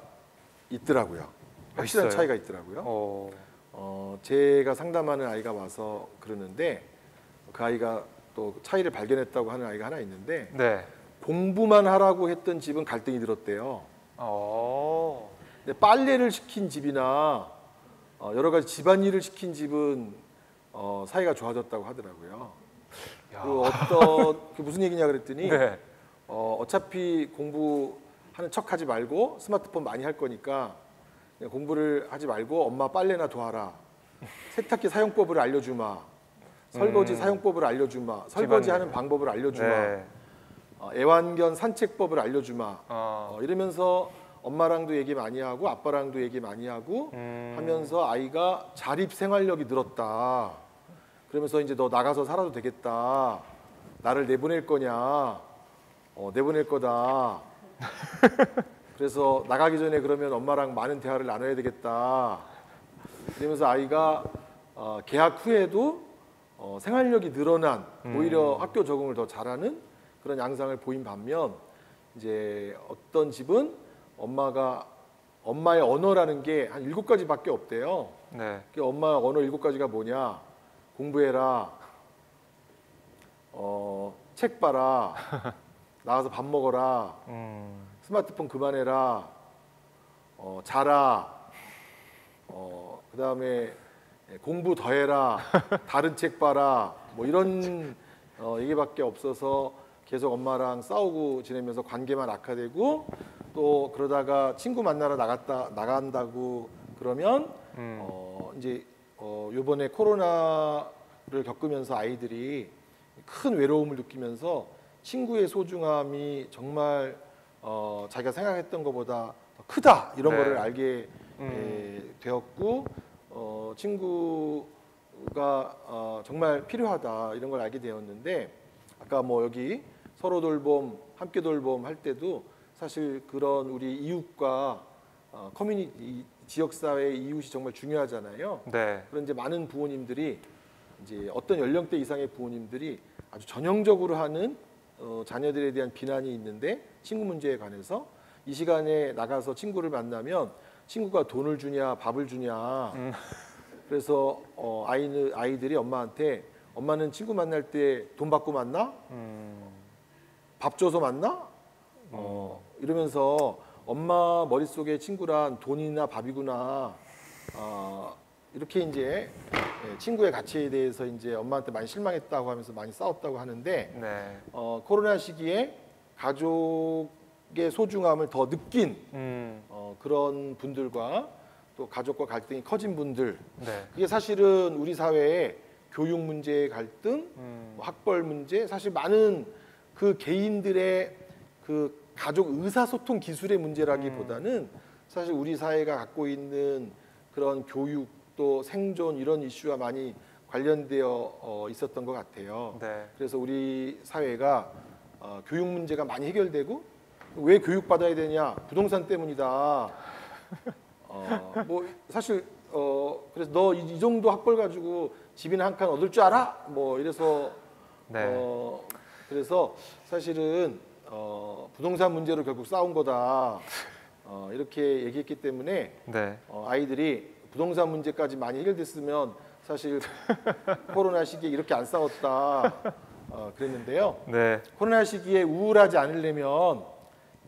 있더라고요. 확실한 있어요. 차이가 있더라고요. 어. 어, 제가 상담하는 아이가 와서 그러는데, 그 아이가 또 차이를 발견했다고 하는 아이가 하나 있는데 네. 공부만 하라고 했던 집은 갈등이 늘었대요. 어. 근데 빨래를 시킨 집이나 어, 여러 가지 집안일을 시킨 집은 어, 사이가 좋아졌다고 하더라고요. 야. 그 어떤 무슨 얘기냐 그랬더니 네. 어, 어차피 공부 하는 척하지 말고 스마트폰 많이 할 거니까 공부를 하지 말고 엄마 빨래나 도와라. 세탁기 사용법을 알려주마. 설거지 음. 사용법을 알려주마. 설거지하는 방법을 알려주마. 네. 어, 애완견 산책법을 알려주마. 어. 어, 이러면서 엄마랑도 얘기 많이 하고 아빠랑도 얘기 많이 하고 음. 하면서 아이가 자립 생활력이 늘었다. 그러면서 이제 너 나가서 살아도 되겠다. 나를 내보낼 거냐. 어, 내보낼 거다. 그래서 나가기 전에 그러면 엄마랑 많은 대화를 나눠야 되겠다. 그러면서 아이가 어, 개학 후에도 어, 생활력이 늘어난, 음. 오히려 학교 적응을 더 잘하는 그런 양상을 보인 반면, 이제 어떤 집은 엄마가 엄마의 언어라는 게 한 일곱 가지밖에 없대요. 네. 그 엄마 언어 일곱 가지가 뭐냐? 공부해라, 어, 책 봐라, 나가서 밥 먹어라, 음. 스마트폰 그만해라, 어, 자라, 어, 그 다음에 공부 더 해라, 다른 책 봐라, 뭐 이런 어, 얘기밖에 없어서 계속 엄마랑 싸우고 지내면서 관계만 악화되고, 또 그러다가 친구 만나러 나갔다 나간다고 그러면 음. 어, 이제 어, 이번에 코로나를 겪으면서 아이들이 큰 외로움을 느끼면서 친구의 소중함이 정말 어, 자기가 생각했던 것보다 더 크다, 이런 네. 거를 알게 음. 에, 되었고, 어, 친구가 어, 정말 필요하다, 이런 걸 알게 되었는데, 아까 뭐 여기 서로 돌봄, 함께 돌봄 할 때도 사실 그런 우리 이웃과 어, 커뮤니티, 지역사회의 이웃이 정말 중요하잖아요. 네. 그런데 많은 부모님들이 이제 어떤 연령대 이상의 부모님들이 아주 전형적으로 하는 어, 자녀들에 대한 비난이 있는데, 친구 문제에 관해서 이 시간에 나가서 친구를 만나면 친구가 돈을 주냐 밥을 주냐 음. 그래서 어, 아이는, 아이들이 엄마한테 엄마는 친구 만날 때 돈 받고 만나? 음. 밥 줘서 만나? 음. 어, 이러면서 엄마 머릿속에 친구란 돈이나 밥이구나, 어, 이렇게 이제 친구의 가치에 대해서 이제 엄마한테 많이 실망했다고 하면서 많이 싸웠다고 하는데 네. 어, 코로나 시기에 가족 의 소중함을 더 느낀 음. 어, 그런 분들과 또 가족과 갈등이 커진 분들, 네. 그게 사실은 우리 사회의 교육 문제의 갈등, 음. 뭐 학벌 문제, 사실 많은 그 개인들의 그 가족 의사소통 기술의 문제라기보다는 사실 우리 사회가 갖고 있는 그런 교육 또 생존 이런 이슈와 많이 관련되어 어, 있었던 것 같아요. 네. 그래서 우리 사회가 어, 교육 문제가 많이 해결되고, 왜 교육받아야 되냐? 부동산 때문이다. 어, 뭐 사실 어, 그래서 너 이 정도 학벌 가지고 집이나 한 칸 얻을 줄 알아? 뭐 이래서 네. 어, 그래서 사실은 어, 부동산 문제로 결국 싸운 거다. 어, 이렇게 얘기했기 때문에 네. 어, 아이들이 부동산 문제까지 많이 해결됐으면 사실 코로나 시기에 이렇게 안 싸웠다. 어, 그랬는데요. 네. 코로나 시기에 우울하지 않으려면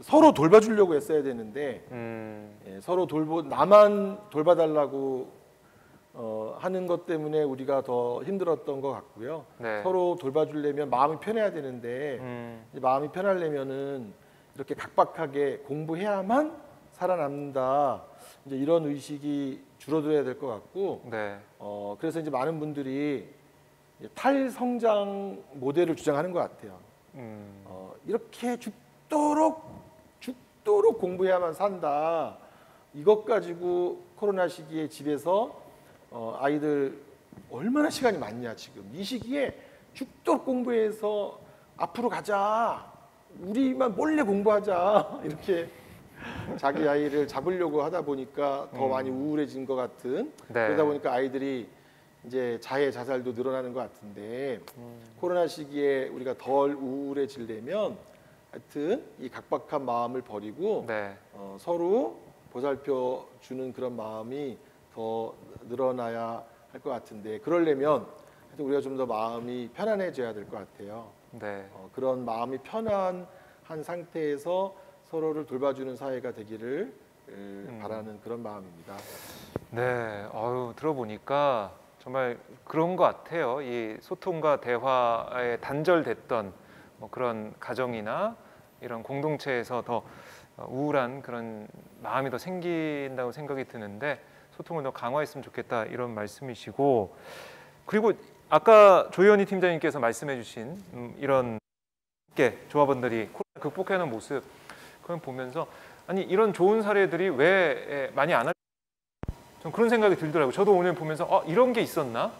서로 돌봐주려고 했어야 되는데 음. 예, 서로 돌보 나만 돌봐달라고 어, 하는 것 때문에 우리가 더 힘들었던 것 같고요. 네. 서로 돌봐주려면 마음이 편해야 되는데 음. 마음이 편하려면은 이렇게 각박하게 공부해야만 살아남는다. 이제 이런 의식이 줄어들어야 될 것 같고 네. 어, 그래서 이제 많은 분들이 탈성장 모델을 주장하는 것 같아요. 음. 어, 이렇게 죽도록 죽도록 공부해야만 산다. 이것 가지고 코로나 시기에 집에서 어, 아이들 얼마나 시간이 많냐 지금. 이 시기에 죽도록 공부해서 앞으로 가자. 우리만 몰래 공부하자. 이렇게 자기 아이를 잡으려고 하다 보니까 더 음. 많이 우울해진 것 같은. 네. 그러다 보니까 아이들이 이제 자해 자살도 늘어나는 것 같은데 음. 코로나 시기에 우리가 덜 우울해지려면 하여튼 이 각박한 마음을 버리고 네. 어, 서로 보살펴 주는 그런 마음이 더 늘어나야 할 것 같은데 그러려면 하여튼 우리가 좀 더 마음이 편안해져야 될 것 같아요. 네. 어, 그런 마음이 편안한 상태에서 서로를 돌봐주는 사회가 되기를 음. 바라는 그런 마음입니다. 네, 아유, 들어보니까 정말 그런 것 같아요. 이 소통과 대화에 단절됐던 뭐 그런 가정이나 이런 공동체에서 더 우울한 그런 마음이 더 생긴다고 생각이 드는데 소통을 더 강화했으면 좋겠다 이런 말씀이시고 그리고 아까 조희현이 팀장님께서 말씀해주신 이런 조합원들이 코로나 극복하는 모습 그걸 보면서 아니 이런 좋은 사례들이 왜 많이 안 할까? 전 그런 생각이 들더라고요. 저도 오늘 보면서 어, 이런 게 있었나?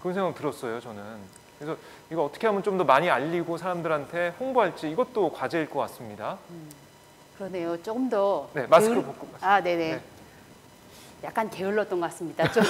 그런 생각 들었어요, 저는. 그래서 이거 어떻게 하면 좀 더 많이 알리고 사람들한테 홍보할지 이것도 과제일 것 같습니다. 음, 그러네요. 조금 더. 네, 마스크를 벗고. 아, 네네. 네. 약간 게을렀던 것 같습니다. 좀.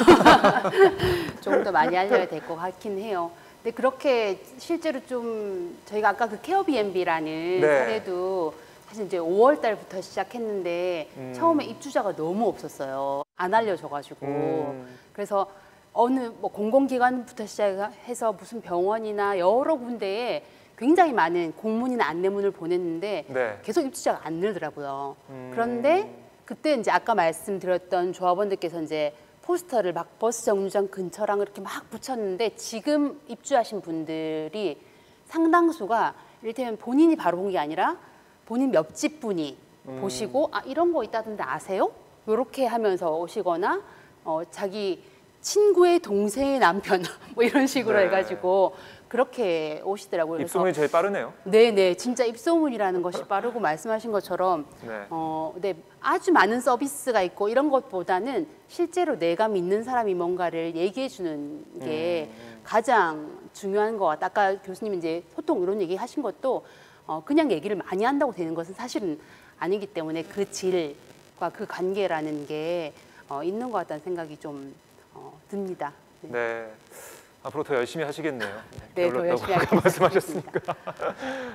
조금 더 많이 알려야 될 것 같긴 해요. 근데 그렇게 실제로 좀 저희가 아까 그 케어비앤비라는 네. 사례도 사실 이제 오월 달부터 시작했는데 음. 처음에 입주자가 너무 없었어요. 안 알려줘가지고 음. 그래서 어느 뭐 공공기관부터 시작해서 무슨 병원이나 여러 군데에 굉장히 많은 공문이나 안내문을 보냈는데 네. 계속 입주자가 안 늘더라고요. 음. 그런데 그때 이제 아까 말씀드렸던 조합원들께서 이제 포스터를 막 버스 정류장 근처랑 이렇게 막 붙였는데 지금 입주하신 분들이 상당수가 이를테면 본인이 바로 본 게 아니라 본인 옆집 분이 음. 보시고 아 이런 거 있다던데 아세요? 이렇게 하면서 오시거나 어, 자기 친구의 동생의 남편 뭐 이런 식으로 네. 해가지고 그렇게 오시더라고요. 입소문이 그래서, 제일 빠르네요. 네네 진짜 입소문이라는 것이 빠르고 말씀하신 것처럼 네. 어, 네, 아주 많은 서비스가 있고 이런 것보다는 실제로 내감 있는 사람이 뭔가를 얘기해 주는 게 음. 가장 중요한 것 같아요. 아까 교수님 이제 소통 이런 얘기 하신 것도 어, 그냥 얘기를 많이 한다고 되는 것은 사실은 아니기 때문에 그 질 그 관계라는 게 어, 있는 것 같다는 생각이 좀 어, 듭니다. 네. 네, 앞으로 더 열심히 하시겠네요. 네, 더 열심히 하겠습니다. 말씀하셨으니까.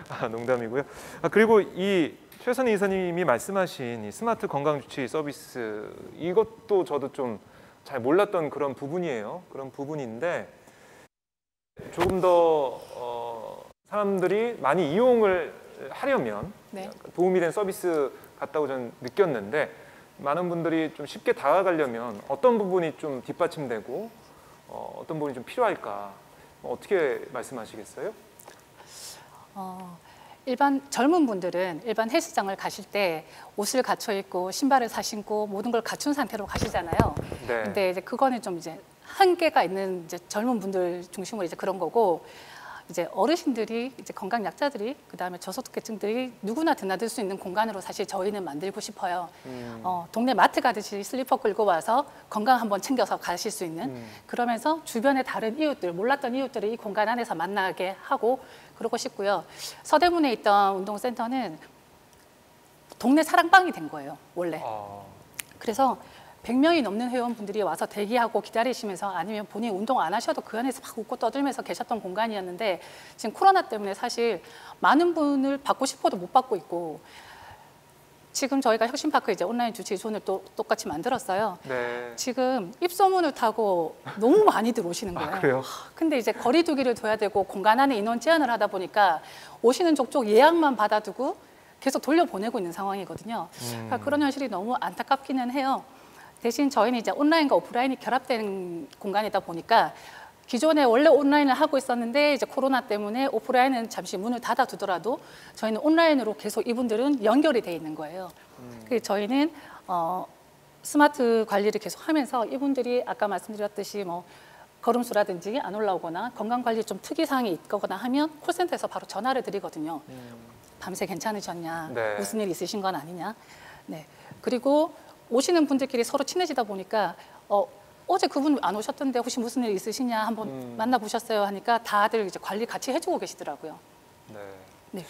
아, 농담이고요. 아, 그리고 이 최선희 이사님이 말씀하신 이 스마트 건강주치 서비스 이것도 저도 좀 잘 몰랐던 그런 부분이에요. 그런 부분인데 조금 더 어, 사람들이 많이 이용을 하려면 네. 도움이 된 서비스 같다고 저는 느꼈는데 많은 분들이 좀 쉽게 다가가려면 어떤 부분이 좀 뒷받침되고 어, 어떤 부분이 좀 필요할까 어떻게 말씀하시겠어요? 어, 일반 젊은 분들은 일반 헬스장을 가실 때 옷을 갖춰 입고 신발을 사 신고 모든 걸 갖춘 상태로 가시잖아요. 네. 근데 이제 그거는 좀 이제 한계가 있는 이제 젊은 분들 중심으로 이제 그런 거고. 이제 어르신들이 이제 건강 약자들이 그다음에 저소득계층들이 누구나 드나들 수 있는 공간으로 사실 저희는 만들고 싶어요. 음. 어, 동네 마트 가듯이 슬리퍼 끌고 와서 건강 한번 챙겨서 가실 수 있는 음. 그러면서 주변의 다른 이웃들 몰랐던 이웃들을 이 공간 안에서 만나게 하고 그러고 싶고요. 서대문에 있던 운동센터는 동네 사랑방이 된 거예요. 원래. 아. 그래서 백 명이 넘는 회원분들이 와서 대기하고 기다리시면서 아니면 본인 운동 안 하셔도 그 안에서 막 웃고 떠들면서 계셨던 공간이었는데 지금 코로나 때문에 사실 많은 분을 받고 싶어도 못 받고 있고 지금 저희가 혁신파크 이제 온라인 주치존을 또 똑같이 만들었어요. 네. 지금 입소문을 타고 너무 많이들 오시는 거예요. 아, 그래요? 근데 이제 거리두기를 둬야 되고 공간 안에 인원 제한을 하다 보니까 오시는 족족 예약만 받아두고 계속 돌려보내고 있는 상황이거든요. 음. 그러니까 그런 현실이 너무 안타깝기는 해요. 대신 저희는 이제 온라인과 오프라인이 결합된 공간이다 보니까 기존에 원래 온라인을 하고 있었는데 이제 코로나 때문에 오프라인은 잠시 문을 닫아두더라도 저희는 온라인으로 계속 이분들은 연결이 돼 있는 거예요. 음. 그래서 저희는 어, 스마트 관리를 계속 하면서 이분들이 아까 말씀드렸듯이 뭐 걸음수라든지 안 올라오거나 건강관리 좀 특이사항이 있거나 하면 콜센터에서 바로 전화를 드리거든요. 음. 밤새 괜찮으셨냐, 네. 무슨 일 있으신 건 아니냐. 네. 그리고 오시는 분들끼리 서로 친해지다 보니까 어, 어제 그분 안 오셨던데 혹시 무슨 일 있으시냐 한번 음. 만나보셨어요 하니까 다들 이제 관리 같이 해주고 계시더라고요. 네. 네.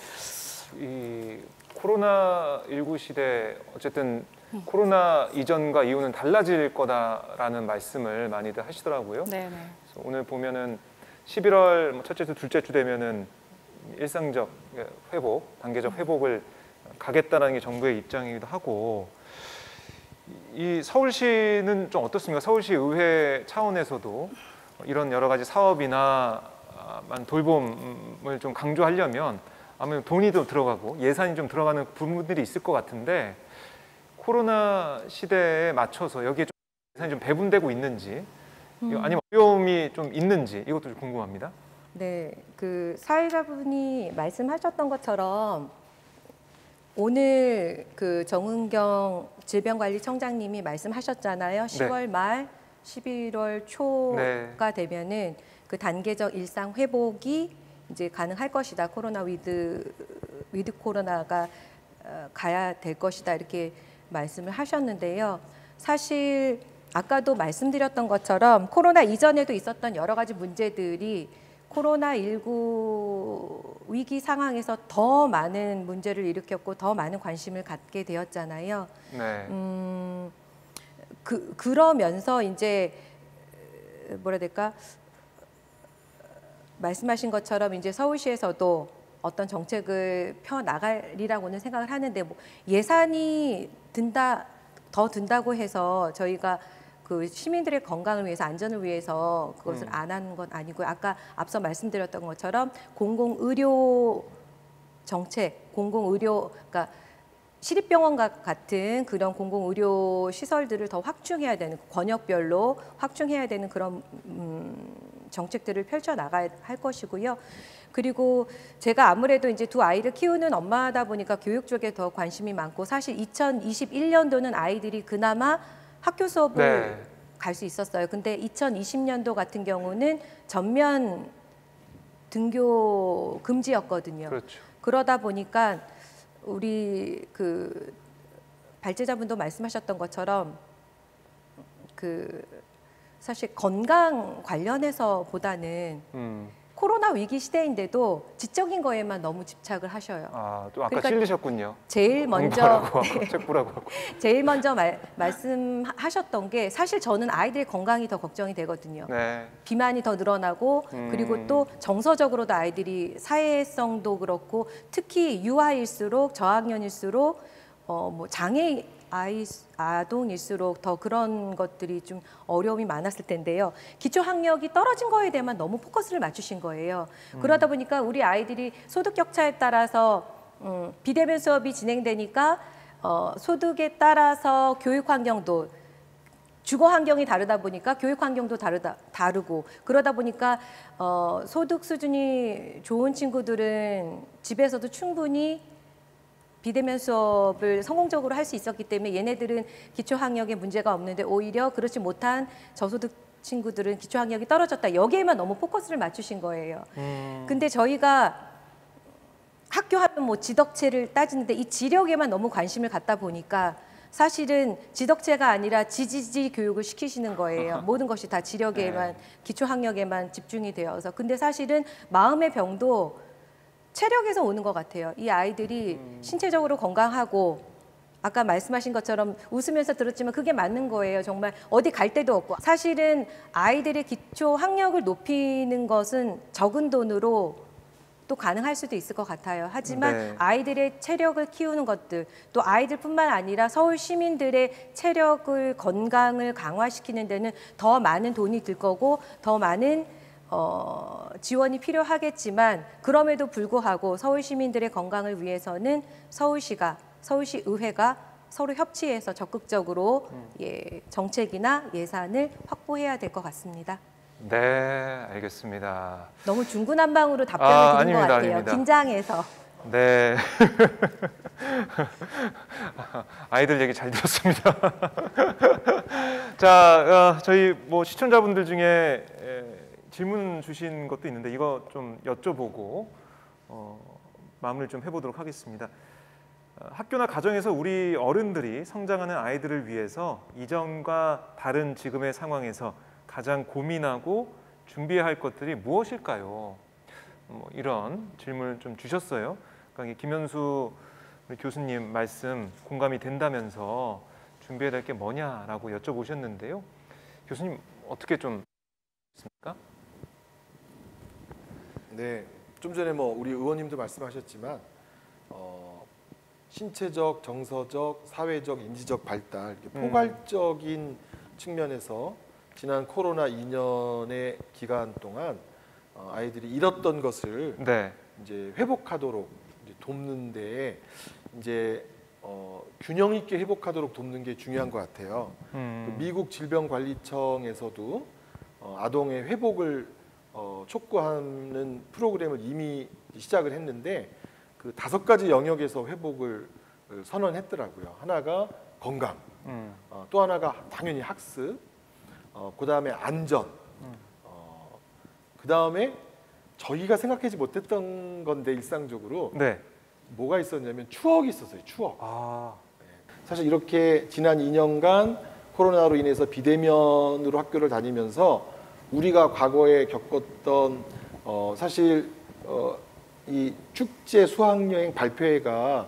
이 코로나 십구 시대 어쨌든 음. 코로나 이전과 이후는 달라질 거다라는 말씀을 많이들 하시더라고요. 네네. 그래서 오늘 보면은 십일월 첫째 주, 둘째 주 되면은 일상적 회복, 단계적 회복을 가겠다라는 게 정부의 입장이기도 하고. 이 서울시는 좀 어떻습니까? 서울시 의회 차원에서도 이런 여러 가지 사업이나 돌봄을 좀 강조하려면 아무래도 돈이 좀 들어가고 예산이 좀 들어가는 부분들이 있을 것 같은데 코로나 시대에 맞춰서 여기에 좀 예산이 좀 배분되고 있는지 아니면 어려움이 좀 있는지 이것도 좀 궁금합니다. 네, 그 사회자분이 말씀하셨던 것처럼 오늘 그 정은경 질병관리청장님이 말씀하셨잖아요. 시월 네. 말, 십일월 초가 네. 되면은 그 단계적 일상 회복이 이제 가능할 것이다. 코로나 위드 위드 코로나가 가야 될 것이다. 이렇게 말씀을 하셨는데요. 사실 아까도 말씀드렸던 것처럼 코로나 이전에도 있었던 여러 가지 문제들이 코로나 십구 위기 상황에서 더 많은 문제를 일으켰고 더 많은 관심을 갖게 되었잖아요. 네. 음, 그, 그러면서 이제 뭐라 해야 될까? 말씀하신 것처럼 이제 서울시에서도 어떤 정책을 펴 나가리라고는 생각을 하는데 뭐 예산이 든다 더 든다고 해서 저희가 그 시민들의 건강을 위해서 안전을 위해서 그것을 음. 안 하는 건 아니고요. 아까 앞서 말씀드렸던 것처럼 공공의료 정책, 공공의료 그러니까 시립병원과 같은 그런 공공의료 시설들을 더 확충해야 되는 권역별로 확충해야 되는 그런 음, 정책들을 펼쳐나가야 할 것이고요. 그리고 제가 아무래도 이제 두 아이를 키우는 엄마다 보니까 교육 쪽에 더 관심이 많고 사실 이천이십일 년도는 아이들이 그나마 학교 수업을 네. 갈 수 있었어요. 근데 이천이십 년도 같은 경우는 전면 등교 금지였거든요. 그렇죠. 그러다 보니까 우리 그 발제자분도 말씀하셨던 것처럼 그 사실 건강 관련해서 보다는 음. 코로나 위기 시대인데도 지적인 거에만 너무 집착을 하셔요. 아, 또 아까 그러니까 실리셨군요. 제일 먼저 책 보라고 하고. 제일 먼저 말, 말씀하셨던 게 사실 저는 아이들의 건강이 더 걱정이 되거든요. 네. 비만이 더 늘어나고 음. 그리고 또 정서적으로도 아이들이 사회성도 그렇고 특히 유아일수록 저학년일수록 어, 뭐 장애 아이, 아동일수록 더 그런 것들이 좀 어려움이 많았을 텐데요. 기초학력이 떨어진 거에 대해만 너무 포커스를 맞추신 거예요. 음. 그러다 보니까 우리 아이들이 소득 격차에 따라서 음, 비대면 수업이 진행되니까 어, 소득에 따라서 교육 환경도 주거 환경이 다르다 보니까 교육 환경도 다르다, 다르고 그러다 보니까 어, 소득 수준이 좋은 친구들은 집에서도 충분히 비대면 수업을 성공적으로 할 수 있었기 때문에 얘네들은 기초학력에 문제가 없는데 오히려 그렇지 못한 저소득 친구들은 기초학력이 떨어졌다. 여기에만 너무 포커스를 맞추신 거예요. 음. 근데 저희가 학교 하면 뭐 지덕체를 따지는데 이 지력에만 너무 관심을 갖다 보니까 사실은 지덕체가 아니라 지지지 교육을 시키시는 거예요. 모든 것이 다 지력에만 네. 기초학력에만 집중이 되어서. 근데 사실은 마음의 병도 체력에서 오는 것 같아요. 이 아이들이 음. 신체적으로 건강하고 아까 말씀하신 것처럼 웃으면서 들었지만 그게 맞는 거예요. 정말 어디 갈 데도 없고 사실은 아이들의 기초 학력을 높이는 것은 적은 돈으로 또 가능할 수도 있을 것 같아요. 하지만 네. 아이들의 체력을 키우는 것들, 또 아이들뿐만 아니라 서울 시민들의 체력을, 건강을 강화시키는 데는 더 많은 돈이 들 거고 더 많은 어, 지원이 필요하겠지만, 그럼에도 불구하고 서울 시민들의 건강을 위해서는 서울시가, 서울시 의회가 서로 협치해서 적극적으로 예, 정책이나 예산을 확보해야 될 것 같습니다. 네, 알겠습니다. 너무 중구난방으로 답변을 아, 드린 아닙니다, 것 같아요. 아닙니다. 긴장해서. 네. 아이들 얘기 잘 들었습니다. 자, 저희 뭐 시청자분들 중에 질문 주신 것도 있는데 이거 좀 여쭤보고 어, 마무리를 좀 해보도록 하겠습니다. 학교나 가정에서 우리 어른들이 성장하는 아이들을 위해서 이전과 다른 지금의 상황에서 가장 고민하고 준비해야 할 것들이 무엇일까요? 뭐 이런 질문을 좀 주셨어요. 그러니까 김현수 우리 교수님 말씀 공감이 된다면서 준비해야 될 게 뭐냐라고 여쭤보셨는데요. 교수님 어떻게 좀 있습니까? 네, 좀 전에 뭐 우리 의원님도 말씀하셨지만 어. 신체적, 정서적, 사회적, 인지적 발달, 포괄적인 음. 측면에서 지난 코로나 이 년의 기간 동안 아이들이 잃었던 것을 네. 이제 회복하도록 이제 돕는 데에 이제 어, 균형 있게 회복하도록 돕는 게 중요한 것 같아요. 음. 미국 질병관리청에서도 어, 아동의 회복을 어, 촉구하는 프로그램을 이미 시작을 했는데 그 다섯 가지 영역에서 회복을 선언했더라고요. 하나가 건강, 음. 어, 또 하나가 당연히 학습, 어, 그 다음에 안전, 음. 어, 그 다음에 저희가 생각하지 못했던 건데 일상적으로 네. 뭐가 있었냐면 추억이 있었어요. 추억. 아. 네. 사실 이렇게 지난 이 년간 코로나로 인해서 비대면으로 학교를 다니면서 우리가 과거에 겪었던 어, 사실 어, 이 축제 수학여행 발표회가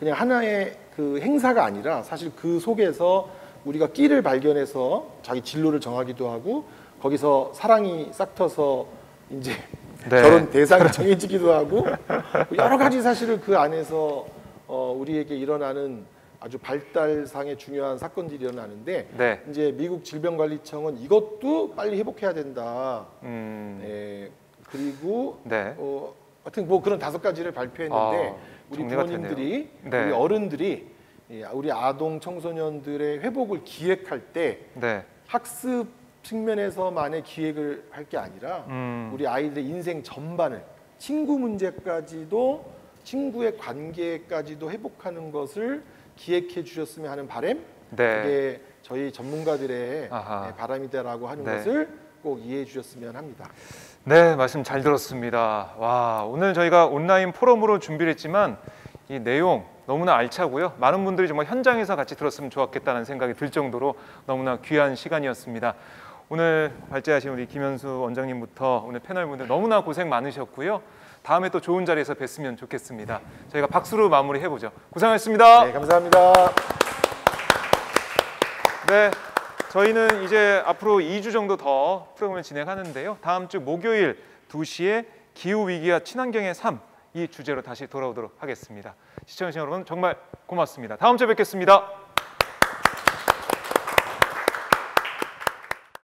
그냥 하나의 그 행사가 아니라 사실 그 속에서 우리가 끼를 발견해서 자기 진로를 정하기도 하고 거기서 사랑이 싹터서 이제 네. 결혼 대상이 정해지기도 하고 여러 가지 사실을 그 안에서 어 우리에게 일어나는 아주 발달상의 중요한 사건들이 일어나는데 네. 이제 미국 질병관리청은 이것도 빨리 회복해야 된다. 음. 네. 그리고 네. 어 하여튼 뭐 그런 다섯 가지를 발표했는데 아, 우리 부모님들이, 네. 우리 어른들이 우리 아동 청소년들의 회복을 기획할 때 네. 학습 측면에서만의 기획을 할 게 아니라 음. 우리 아이들의 인생 전반을 친구 문제까지도 친구의 관계까지도 회복하는 것을 기획해 주셨으면 하는 바람 네. 그게 저희 전문가들의 아하. 바람이다라고 하는 네. 것을 꼭 이해해 주셨으면 합니다. 네, 말씀 잘 들었습니다. 와, 오늘 저희가 온라인 포럼으로 준비를 했지만 이 내용 너무나 알차고요. 많은 분들이 정말 현장에서 같이 들었으면 좋았겠다는 생각이 들 정도로 너무나 귀한 시간이었습니다. 오늘 발제하신 우리 김현수 원장님부터 오늘 패널분들 너무나 고생 많으셨고요. 다음에 또 좋은 자리에서 뵀으면 좋겠습니다. 저희가 박수로 마무리해보죠. 고생하셨습니다. 네, 감사합니다. 네. 저희는 이제 앞으로 이 주 정도 더 프로그램을 진행하는데요. 다음 주 목요일 두 시에 기후위기와 친환경의 삶, 이 주제로 다시 돌아오도록 하겠습니다. 시청해주신 여러분 정말 고맙습니다. 다음 주에 뵙겠습니다.